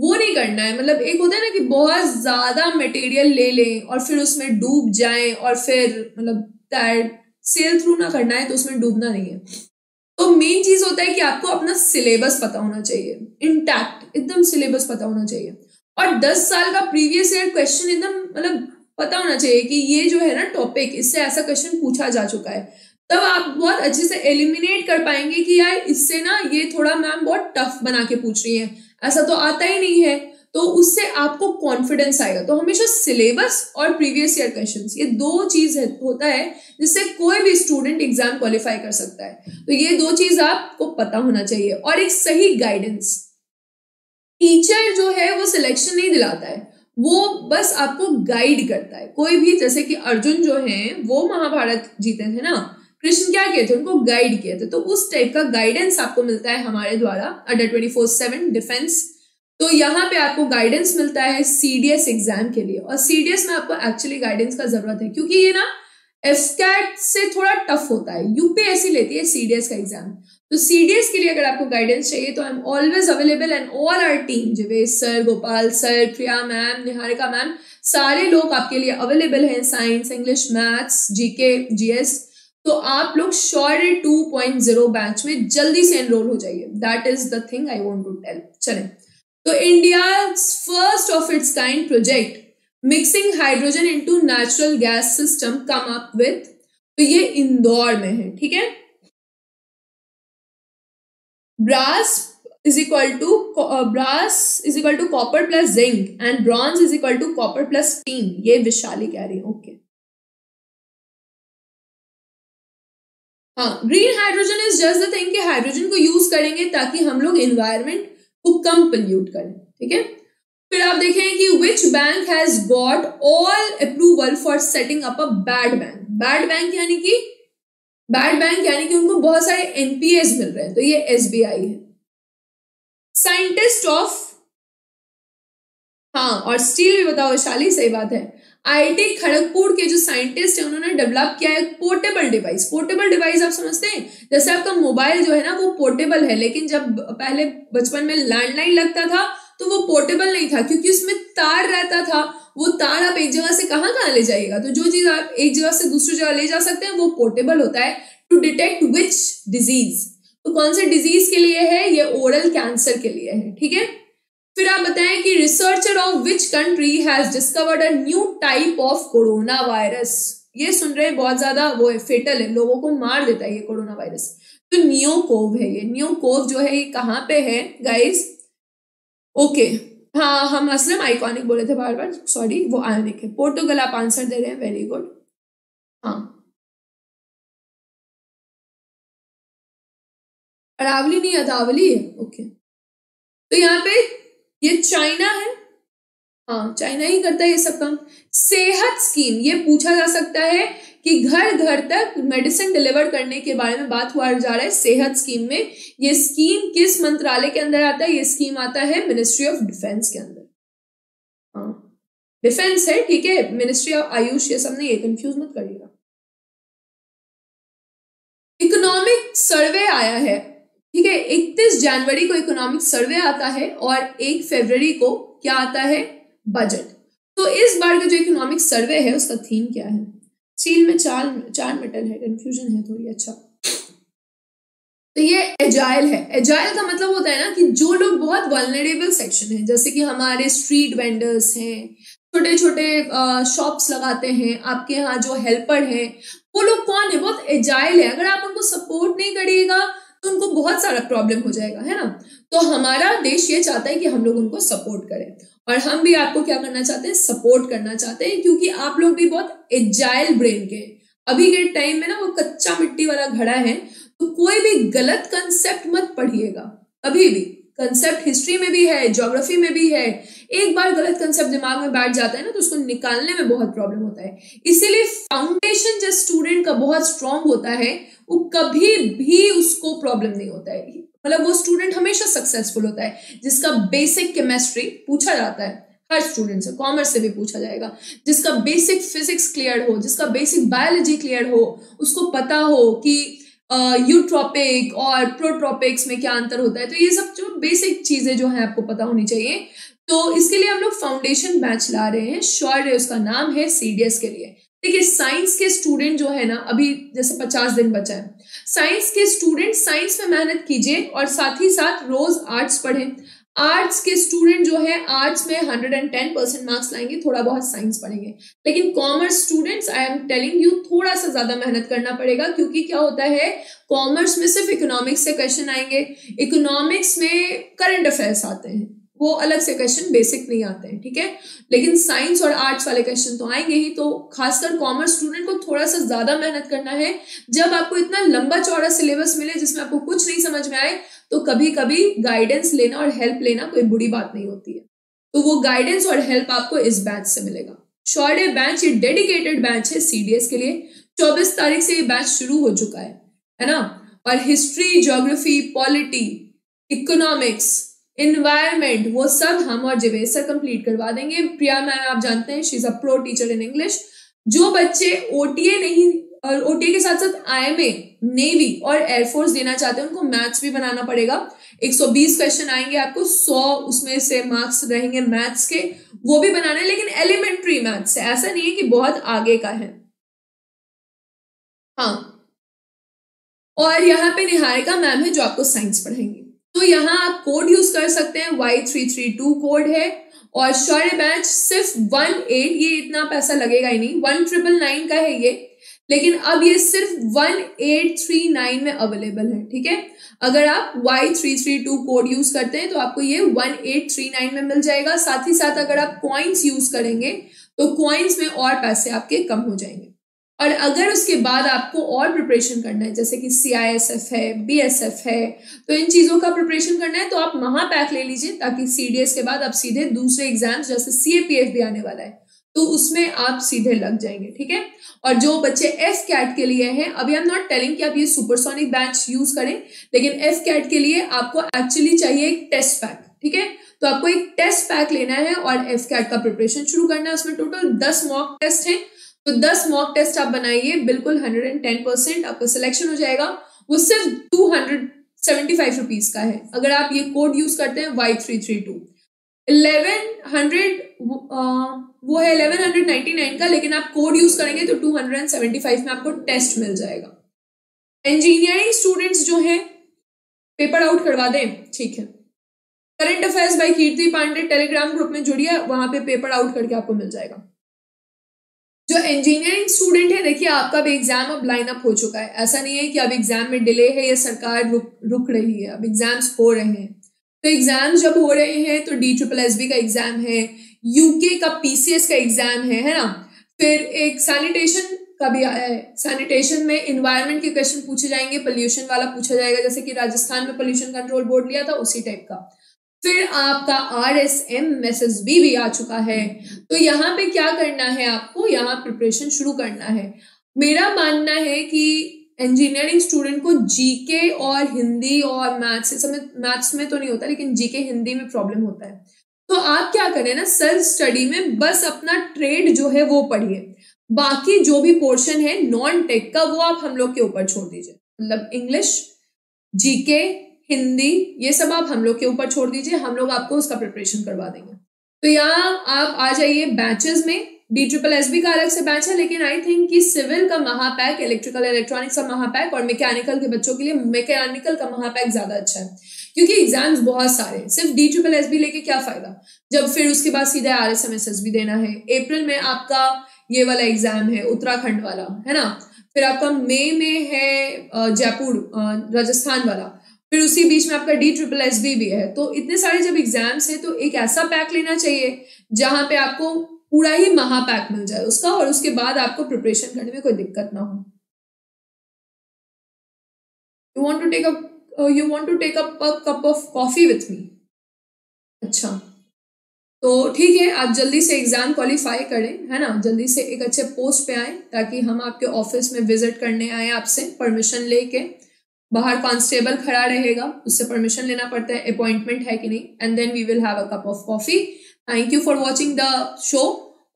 वो नहीं करना है। मतलब एक होता है ना कि बहुत ज्यादा मटेरियल ले लें और फिर उसमें डूब जाएं, और फिर मतलब सेल थ्रू ना करना है, तो उसमें डूबना नहीं है। तो मेन चीज होता है कि आपको अपना सिलेबस पता होना चाहिए, इंटैक्ट एकदम सिलेबस पता होना चाहिए, और 10 साल का प्रीवियस ईयर क्वेश्चन एकदम मतलब पता होना चाहिए कि ये जो है ना टॉपिक, इससे ऐसा क्वेश्चन पूछा जा चुका है, तब आप बहुत अच्छे से एलिमिनेट कर पाएंगे कि यार इससे ना ये थोड़ा मैम बहुत टफ बना के पूछ रही है, ऐसा तो आता ही नहीं है, तो उससे आपको कॉन्फिडेंस आएगा। तो हमेशा सिलेबस और प्रीवियस ईयर क्वेश्चंस, ये 2 चीज होता है जिससे कोई भी स्टूडेंट एग्जाम क्वालिफाई कर सकता है, तो ये 2 चीज आपको पता होना चाहिए, और एक सही गाइडेंस। टीचर जो है वो सिलेक्शन नहीं दिलाता है, वो बस आपको गाइड करता है। कोई भी, जैसे कि अर्जुन जो है वो महाभारत जीते थे ना, कृष्ण क्या किए थे, उनको गाइड किए थे, तो उस टाइप का गाइडेंस आपको मिलता है हमारे द्वारा अंडर 24/7 डिफेंस, तो यहाँ पे आपको गाइडेंस मिलता है CDS एग्जाम के लिए, और CDS में आपको एक्चुअली गाइडेंस का जरूरत है, क्योंकि ये ना FCAT से थोड़ा टफ होता है, UPSC लेती है CDS का एग्जाम, तो CDS के लिए अगर आपको गाइडेंस चाहिए तो I am always available, and all our team, Javesh sir, Gopal sir, Priya ma'am, Niharika ma'am, सारे लोग आपके लिए अवेलेबल हैं, science, English, maths, GK GS, तो आप लोग शॉर्ट 2.0 बैच में जल्दी से एनरोल हो जाइए, that is the thing I want to tell. चलें, तो India first of its kind project mixing hydrogen into natural gas system come up with, तो ये इंदौर में है, ठीक है। Brass is equal to copper plus zinc, and bronze is equal to copper plus steam, ये विशाली कह रही है, ओके। हाँ, green hydrogen is just the thing कि हाइड्रोजन को यूज करेंगे ताकि हम लोग एनवायरमेंट को कम पल्यूट करें, ठीक है। फिर आप देखें कि which bank has got all approval for setting up a bad bank. Bad bank यानी कि उनको बहुत सारे NPAs मिल रहे हैं, तो ये SBI है। साइंटिस्ट ऑफ, हाँ, और स्टील भी बताओ वैशाली, सही बात है। IIT खड़गपुर के जो साइंटिस्ट हैं उन्होंने डेवलप किया है पोर्टेबल डिवाइस। आप समझते हैं, जैसे आपका मोबाइल जो है ना वो पोर्टेबल है, लेकिन जब पहले बचपन में लैंडलाइन लगता था तो वो पोर्टेबल नहीं था, क्योंकि उसमें तार रहता था, वो तार आप एक जगह से कहाँ ले जाइएगा, तो जो चीज आप एक जगह से दूसरी जगह ले जा सकते हैं वो पोर्टेबल होता है। टू डिटेक्ट विच डिजीज, तो कौन से डिजीज के लिए है, ये ओरल कैंसर के लिए है, ठीक है। फिर आप बताएं कि researcher of which country has discovered a new type of corona virus. ये सुन रहे हैं बहुत ज्यादा वो है, फेटल है, लोगों को मार देता है ये कोरोना वायरस, तो नियोकोव है ये। नियोकोव जो है ये कहाँ पे है गाइस, ओके, हाँ हम असलम आइकॉनिक बोले थे बार बार, सॉरी वो आयोनिक है। पोर्तुगल आप आंसर दे रहे हैं, वेरी गुड। हाँ, अरावली नहीं अदावली है, ओके। तो यहाँ पे ये चाइना है, हाँ, चाइना ही करता है ये सब काम। सेहत स्कीम, ये पूछा जा सकता है कि घर घर तक मेडिसिन डिलीवर करने के बारे में बात हुआ जा रहा है सेहत स्कीम में। ये स्कीम किस मंत्रालय के अंदर आता है? ये स्कीम आता है मिनिस्ट्री ऑफ डिफेंस के अंदर। हाँ, डिफेंस है, ठीक है, मिनिस्ट्री ऑफ आयुष, ये सब नहीं है, कंफ्यूज मत करिएगा। इकोनॉमिक सर्वे आया है, ठीक है, 31 जनवरी को इकोनॉमिक सर्वे आता है और 1 फरवरी को क्या आता है? बजट। तो इस बार का जो इकोनॉमिक सर्वे है उसका थीम क्या है? स्टील में चार मेटल है, कंफ्यूजन है थोड़ी। अच्छा, तो ये एजाइल है। एजाइल का मतलब होता है ना कि जो लोग बहुत वल्नरेबल सेक्शन है, जैसे कि हमारे स्ट्रीट वेंडर्स हैं, छोटे छोटे शॉप्स लगाते हैं, आपके यहाँ जो हेल्पर हैं, वो लोग कौन है? बहुत एजाइल है। अगर आप उनको सपोर्ट नहीं करिएगा तो उनको बहुत सारा प्रॉब्लम हो जाएगा, है ना। तो हमारा देश ये चाहता है कि हम लोग उनको सपोर्ट करें, और हम भी आपको क्या करना चाहते हैं? सपोर्ट करना चाहते हैं, क्योंकि आप लोग भी बहुत एजाइल ब्रेन के हैं। अभी के टाइम में ना वो कच्चा मिट्टी वाला घड़ा है, तो कोई भी गलत कंसेप्ट मत पढ़िएगा कभी भी। कंसेप्ट हिस्ट्री में भी है, ज्योग्राफी में भी है। एक बार गलत कंसेप्ट दिमाग में बैठ जाता है ना, तो उसको निकालने में बहुत प्रॉब्लम होता है। इसीलिए फाउंडेशन जो स्टूडेंट का बहुत स्ट्रांग होता है, वो कभी भी उसको प्रॉब्लम नहीं होता है, मतलब वो स्टूडेंट हमेशा सक्सेसफुल होता है। जिसका बेसिक केमिस्ट्री पूछा जाता है हर स्टूडेंट से, कॉमर्स से भी पूछा जाएगा। जिसका बेसिक फिजिक्स क्लियर हो, जिसका बेसिक बायोलॉजी क्लियर हो, उसको पता हो कि यूट्रॉपिक और प्रोट्रॉपिक्स में क्या अंतर होता है। तो ये सब जो बेसिक चीजें जो है आपको पता होनी चाहिए। तो इसके लिए हम लोग फाउंडेशन बैच ला रहे हैं, शॉर्ट है, उसका नाम है सीडीएस के लिए। देखिए, साइंस के स्टूडेंट जो है ना, अभी जैसे 50 दिन बचा है, साइंस के स्टूडेंट साइंस में मेहनत कीजिए और साथ ही साथ रोज आर्ट्स पढ़ें। आर्ट्स के स्टूडेंट जो है आर्ट्स में 110% मार्क्स लाएंगे, थोड़ा बहुत साइंस पढ़ेंगे। लेकिन commerce students, I am telling you, थोड़ा सा ज्यादा मेहनत करना पड़ेगा, क्योंकि क्या होता है, कॉमर्स में सिर्फ इकोनॉमिक्स से क्वेश्चन आएंगे। इकोनॉमिक्स में करंट अफेयर्स आते हैं, वो अलग से क्वेश्चन, बेसिक नहीं आते हैं, ठीक है। लेकिन साइंस और आर्ट्स वाले क्वेश्चन तो आएंगे ही। तो खासकर कॉमर्स स्टूडेंट को थोड़ा सा ज्यादा मेहनत करना है। जब आपको इतना लंबा चौड़ा सिलेबस मिले जिसमें आपको कुछ नहीं समझ में आए, तो कभी कभी गाइडेंस लेना और हेल्प लेना कोई बुरी बात नहीं होती है। तो वो गाइडेंस और हेल्प आपको इस बैच से मिलेगा। शॉर्ट बैच, ये डेडिकेटेड बैच है सीडीएस के लिए। 24 तारीख से ये बैच शुरू हो चुका है ना। और history, geography, polity, economics, environment, वो सब हम और जिवेश सर कंप्लीट करवा देंगे। प्रिया मैम आप जानते हैं, she is a pro teacher in English. जो बच्चे ओटीए नहीं, और ओटीए के साथ साथ आईएमए, नेवी और एयरफोर्स देना चाहते हैं, उनको मैथ्स भी बनाना पड़ेगा। 120 क्वेश्चन आएंगे आपको, 100 उसमें से मार्क्स रहेंगे मैथ्स के, वो भी बनाना है। लेकिन एलिमेंट्री मैथ्स है, ऐसा नहीं है कि बहुत आगे का है। हाँ, और यहाँ पे निहारिका मैम है जो आपको साइंस पढ़ाएंगे। तो यहाँ आप कोड यूज कर सकते हैं, Y332 कोड है। और शॉर्ट बैच सिर्फ 18, ये इतना पैसा लगेगा ही नहीं, 1999 का है ये, लेकिन अब ये सिर्फ 1839 में अवेलेबल है, ठीक है। अगर आप Y332 कोड यूज करते हैं तो आपको ये 1839 में मिल जाएगा। साथ ही साथ अगर आप कॉइन्स यूज करेंगे तो कॉइन्स में और पैसे आपके कम हो जाएंगे। और अगर उसके बाद आपको और प्रिपरेशन करना है, जैसे कि CISF है, BSF है, तो इन चीज़ों का प्रिपरेशन करना है, तो आप महापैक ले लीजिए, ताकि CDS के बाद आप सीधे दूसरे एग्जाम्स, जैसे CAPF भी आने वाला है, तो उसमें आप सीधे लग जाएंगे, ठीक है। और जो बच्चे FCAT के लिए हैं, अभी आई एम नॉट टेलिंग कि आप ये सुपरसोनिक बैच यूज करें, लेकिन FCAT के लिए आपको एक्चुअली चाहिए एक टेस्ट पैक, ठीक है। तो आपको एक टेस्ट पैक लेना है और FCAT का प्रिपरेशन शुरू करना है। उसमें टोटल 10 मॉक टेस्ट हैं, तो 10 मॉक टेस्ट आप बनाइए, बिल्कुल 110% आपका सिलेक्शन हो जाएगा। वो सिर्फ 275 रुपीज का है, अगर आप ये कोड यूज करते हैं Y332। 1100 वो है 1199 का, लेकिन आप कोड यूज करेंगे तो 275 में आपको टेस्ट मिल जाएगा। इंजीनियरिंग स्टूडेंट्स जो हैं, पेपर आउट करवा दें, ठीक है। Current affairs by Kirti Pande Telegram group में जुड़िए, वहां पे पेपर आउट करके आपको मिल जाएगा। जो इंजीनियरिंग स्टूडेंट है, देखिए आपका भी एग्जाम अब लाइन अप हो चुका है। ऐसा नहीं है कि अब एग्जाम में डिले है या सरकार रुक रही है, अब एग्जाम्स हो रहे हैं। तो एग्जाम्स जब हो रहे हैं तो DSSS का एग्जाम है, UK का PCS का एग्जाम है ना। फिर एक सैनिटेशन का भी आया है, सैनिटेशन में इन्वायरमेंट के क्वेश्चन पूछे जाएंगे, पोल्यूशन वाला पूछा जाएगा, जैसे कि राजस्थान में पोल्यूशन कंट्रोल बोर्ड लिया था, उसी टाइप का। फिर आपका RSM MSSB भी आ चुका है। तो यहाँ पे क्या करना है, आपको यहाँ प्रिपरेशन शुरू करना है। मेरा मानना है कि इंजीनियरिंग स्टूडेंट को जीके और हिंदी और मैथ्स, मैथ्स में तो नहीं होता लेकिन जीके हिंदी में प्रॉब्लम होता है, तो आप क्या करें ना, सेल्फ स्टडी में बस अपना ट्रेड जो है वो पढ़िए, बाकी जो भी पोर्शन है नॉन टेक का वो आप हम लोग के ऊपर छोड़ दीजिए। मतलब इंग्लिश, जीके, हिंदी, ये सब आप हम लोग के ऊपर छोड़ दीजिए, हम लोग आपको उसका प्रिपरेशन करवा देंगे। तो यहाँ आप आ जाइए बैचेस में। BSSS का अलग से बैच है, लेकिन आई थिंक कि सिविल का महापैक, इलेक्ट्रिकल इलेक्ट्रॉनिक्स का महापैक और मैकेनिकल के बच्चों के लिए मैकेनिकल का महापैक ज्यादा अच्छा है, क्योंकि एग्जाम्स बहुत सारे। सिर्फ DSSS लेके क्या फायदा, जब फिर उसके बाद सीधा RSM MSSB देना है। अप्रैल में आपका ये वाला एग्जाम है, उत्तराखंड वाला, है ना। फिर आपका मई में है जयपुर, राजस्थान वाला। फिर उसी बीच में आपका DSSS भी है। तो इतने सारे जब एग्जाम्स हैं तो एक ऐसा पैक लेना चाहिए जहां पे आपको पूरा ही महापैक मिल जाए उसका, और उसके बाद आपको प्रिपरेशन करने में कोई दिक्कत ना हो। You want to take up a cup of coffee with me. अच्छा, तो ठीक है, आप जल्दी से एग्जाम क्वालिफाई करें, है ना, जल्दी से एक अच्छे पोस्ट पे आए, ताकि हम आपके ऑफिस में विजिट करने आए आपसे परमिशन लेके। बाहर कांस्टेबल खड़ा रहेगा, उससे परमिशन लेना पड़ता है अपॉइंटमेंट है कि नहीं, and then we will have a cup of coffee. Thank you for watching the show.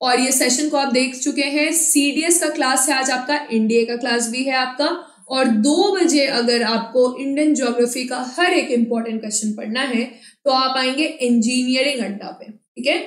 और ये सेशन को आप देख चुके हैं। CDS का क्लास है आज आपका, NDA का क्लास भी है आपका, और 2 बजे अगर आपको इंडियन ज्योग्राफी का हर एक इंपॉर्टेंट क्वेश्चन पढ़ना है तो आप आएंगे इंजीनियरिंग अड्डा पे, ठीक है।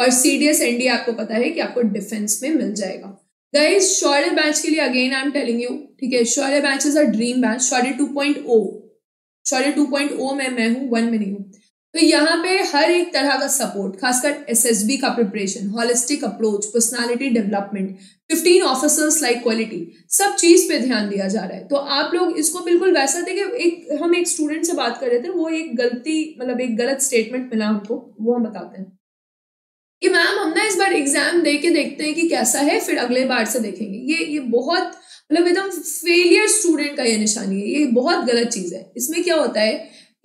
और CDS NDA आपको पता है कि आपको डिफेंस में मिल जाएगा। गाइस, शौर्य बैच के लिए again I am telling you, ठीक है, Shaurya batch is a dream batch. Shaurya 2.0 में मैं हूँ, 1 में नहीं हूँ। तो यहाँ पे हर एक तरह का सपोर्ट, खासकर SSB का preparation, holistic approach, personality development, 15 officers like quality, सब चीज पे ध्यान दिया जा रहा है। तो आप लोग इसको बिल्कुल वैसा देखें। हम एक स्टूडेंट से बात कर रहे थे, वो एक गलत स्टेटमेंट मिला हमको, वो हम बताते हैं कि मैम हम ना इस बार एग्जाम दे के देखते हैं कि कैसा है, फिर अगले बार से देखेंगे। ये बहुत एकदम फेलियर स्टूडेंट का ये निशानी है, ये बहुत गलत चीज़ है। इसमें क्या होता है,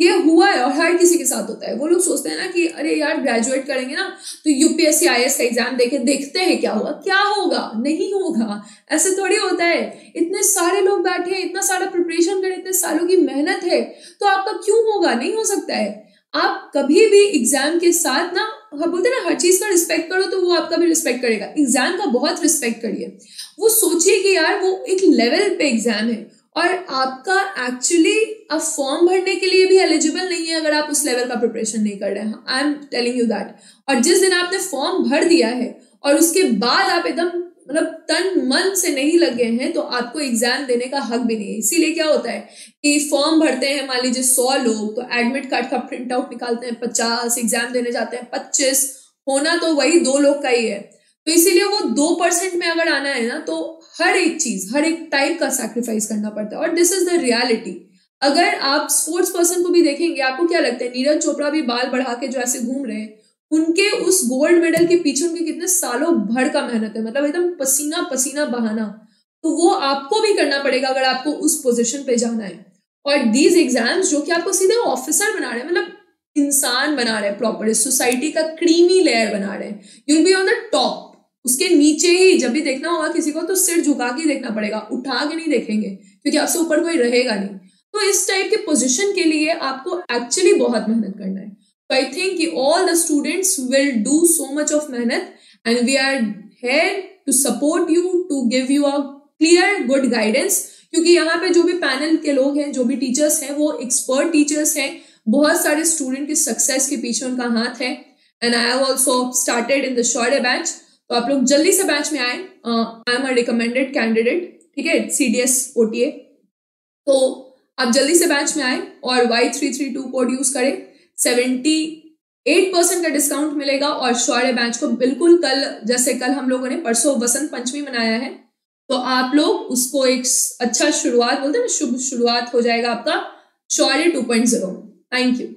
ये हुआ है और हर किसी के साथ होता है। वो लोग सोचते हैं ना कि अरे यार ग्रेजुएट करेंगे ना तो UPSC IAS का एग्जाम देके देखते हैं क्या होगा। क्या होगा, नहीं होगा, ऐसे थोड़ी होता है। इतने सारे लोग बैठे हैं, इतना सारा प्रिपरेशन करें, इतने सालों की मेहनत है, तो आपका क्यों होगा, नहीं हो सकता है। आप कभी भी एग्जाम के साथ ना, हम बोलते हैं ना, हर चीज का रिस्पेक्ट करो तो वो आपका भी रिस्पेक्ट करेगा। एग्जाम का बहुत रिस्पेक्ट करिए। वो सोचिए कि यार वो एक लेवल पे एग्जाम है और आपका एक्चुअली आप फॉर्म भरने के लिए भी एलिजिबल नहीं है अगर आप उस लेवल का प्रिपरेशन नहीं कर रहे हैं। I am telling you that. और जिस दिन आपने फॉर्म भर दिया है और उसके बाद आप एकदम तन मन से नहीं लगे हैं तो आपको एग्जाम देने का हक भी नहीं है। इसीलिए क्या होता है कि फॉर्म भरते हैं मान लीजिए 100 लोग, तो एडमिट कार्ड का प्रिंट आउट निकालते हैं 50, एग्जाम देने जाते हैं 25, होना तो वही 2 लोग का ही है। तो इसीलिए वो 2% में अगर आना है ना तो हर एक चीज, हर एक टाइप का सैक्रिफाइस करना पड़ता है। और दिस इज द रियलिटी। अगर आप स्पोर्ट्स पर्सन को भी देखेंगे, आपको क्या लगता है नीरज चोपड़ा भी बाल बढ़ा के जो ऐसे घूम रहे हैं, उनके उस गोल्ड मेडल के पीछे उनके कितने सालों भर का मेहनत है, मतलब एकदम पसीना पसीना बहाना। तो वो आपको भी करना पड़ेगा अगर आपको उस पोजीशन पे जाना है। और दीज एग्जाम्स जो कि आपको सीधे ऑफिसर बना रहे हैं, मतलब इंसान बना रहे हैं, प्रॉपर सोसाइटी का क्रीमी लेयर बना रहे हैं। You will be on the top. उसके नीचे ही जब भी देखना होगा किसी को तो सिर झुका के देखना पड़ेगा, उठा के नहीं देखेंगे क्योंकि आपसे ऊपर कोई रहेगा नहीं। तो इस टाइप के पोजीशन के लिए आपको एक्चुअली बहुत मेहनत करना है। So I think all the students will do so much of mehnat and we are here to support you, to give you a clear good guidance, क्योंकि यहाँ पे जो भी पैनल के लोग हैं, जो भी टीचर्स हैं, वो एक्सपर्ट टीचर्स हैं। बहुत सारे स्टूडेंट के सक्सेस के पीछे उनका हाथ है। And I have also started in the Shaurya batch, तो आप लोग जल्दी से बैच में आए। I am a recommended candidate, ठीक है, CDS OTA। तो आप जल्दी से बैच में आए और Y332 कोड यूज करें, 78% का डिस्काउंट मिलेगा। और शौर्य बैच को बिल्कुल कल, जैसे कल हम लोगों ने परसों वसंत पंचमी मनाया है, तो आप लोग उसको एक अच्छा शुरुआत, बोलते हैं ना, शुभ शुरुआत हो जाएगा आपका शौर्य 2.0। Thank you.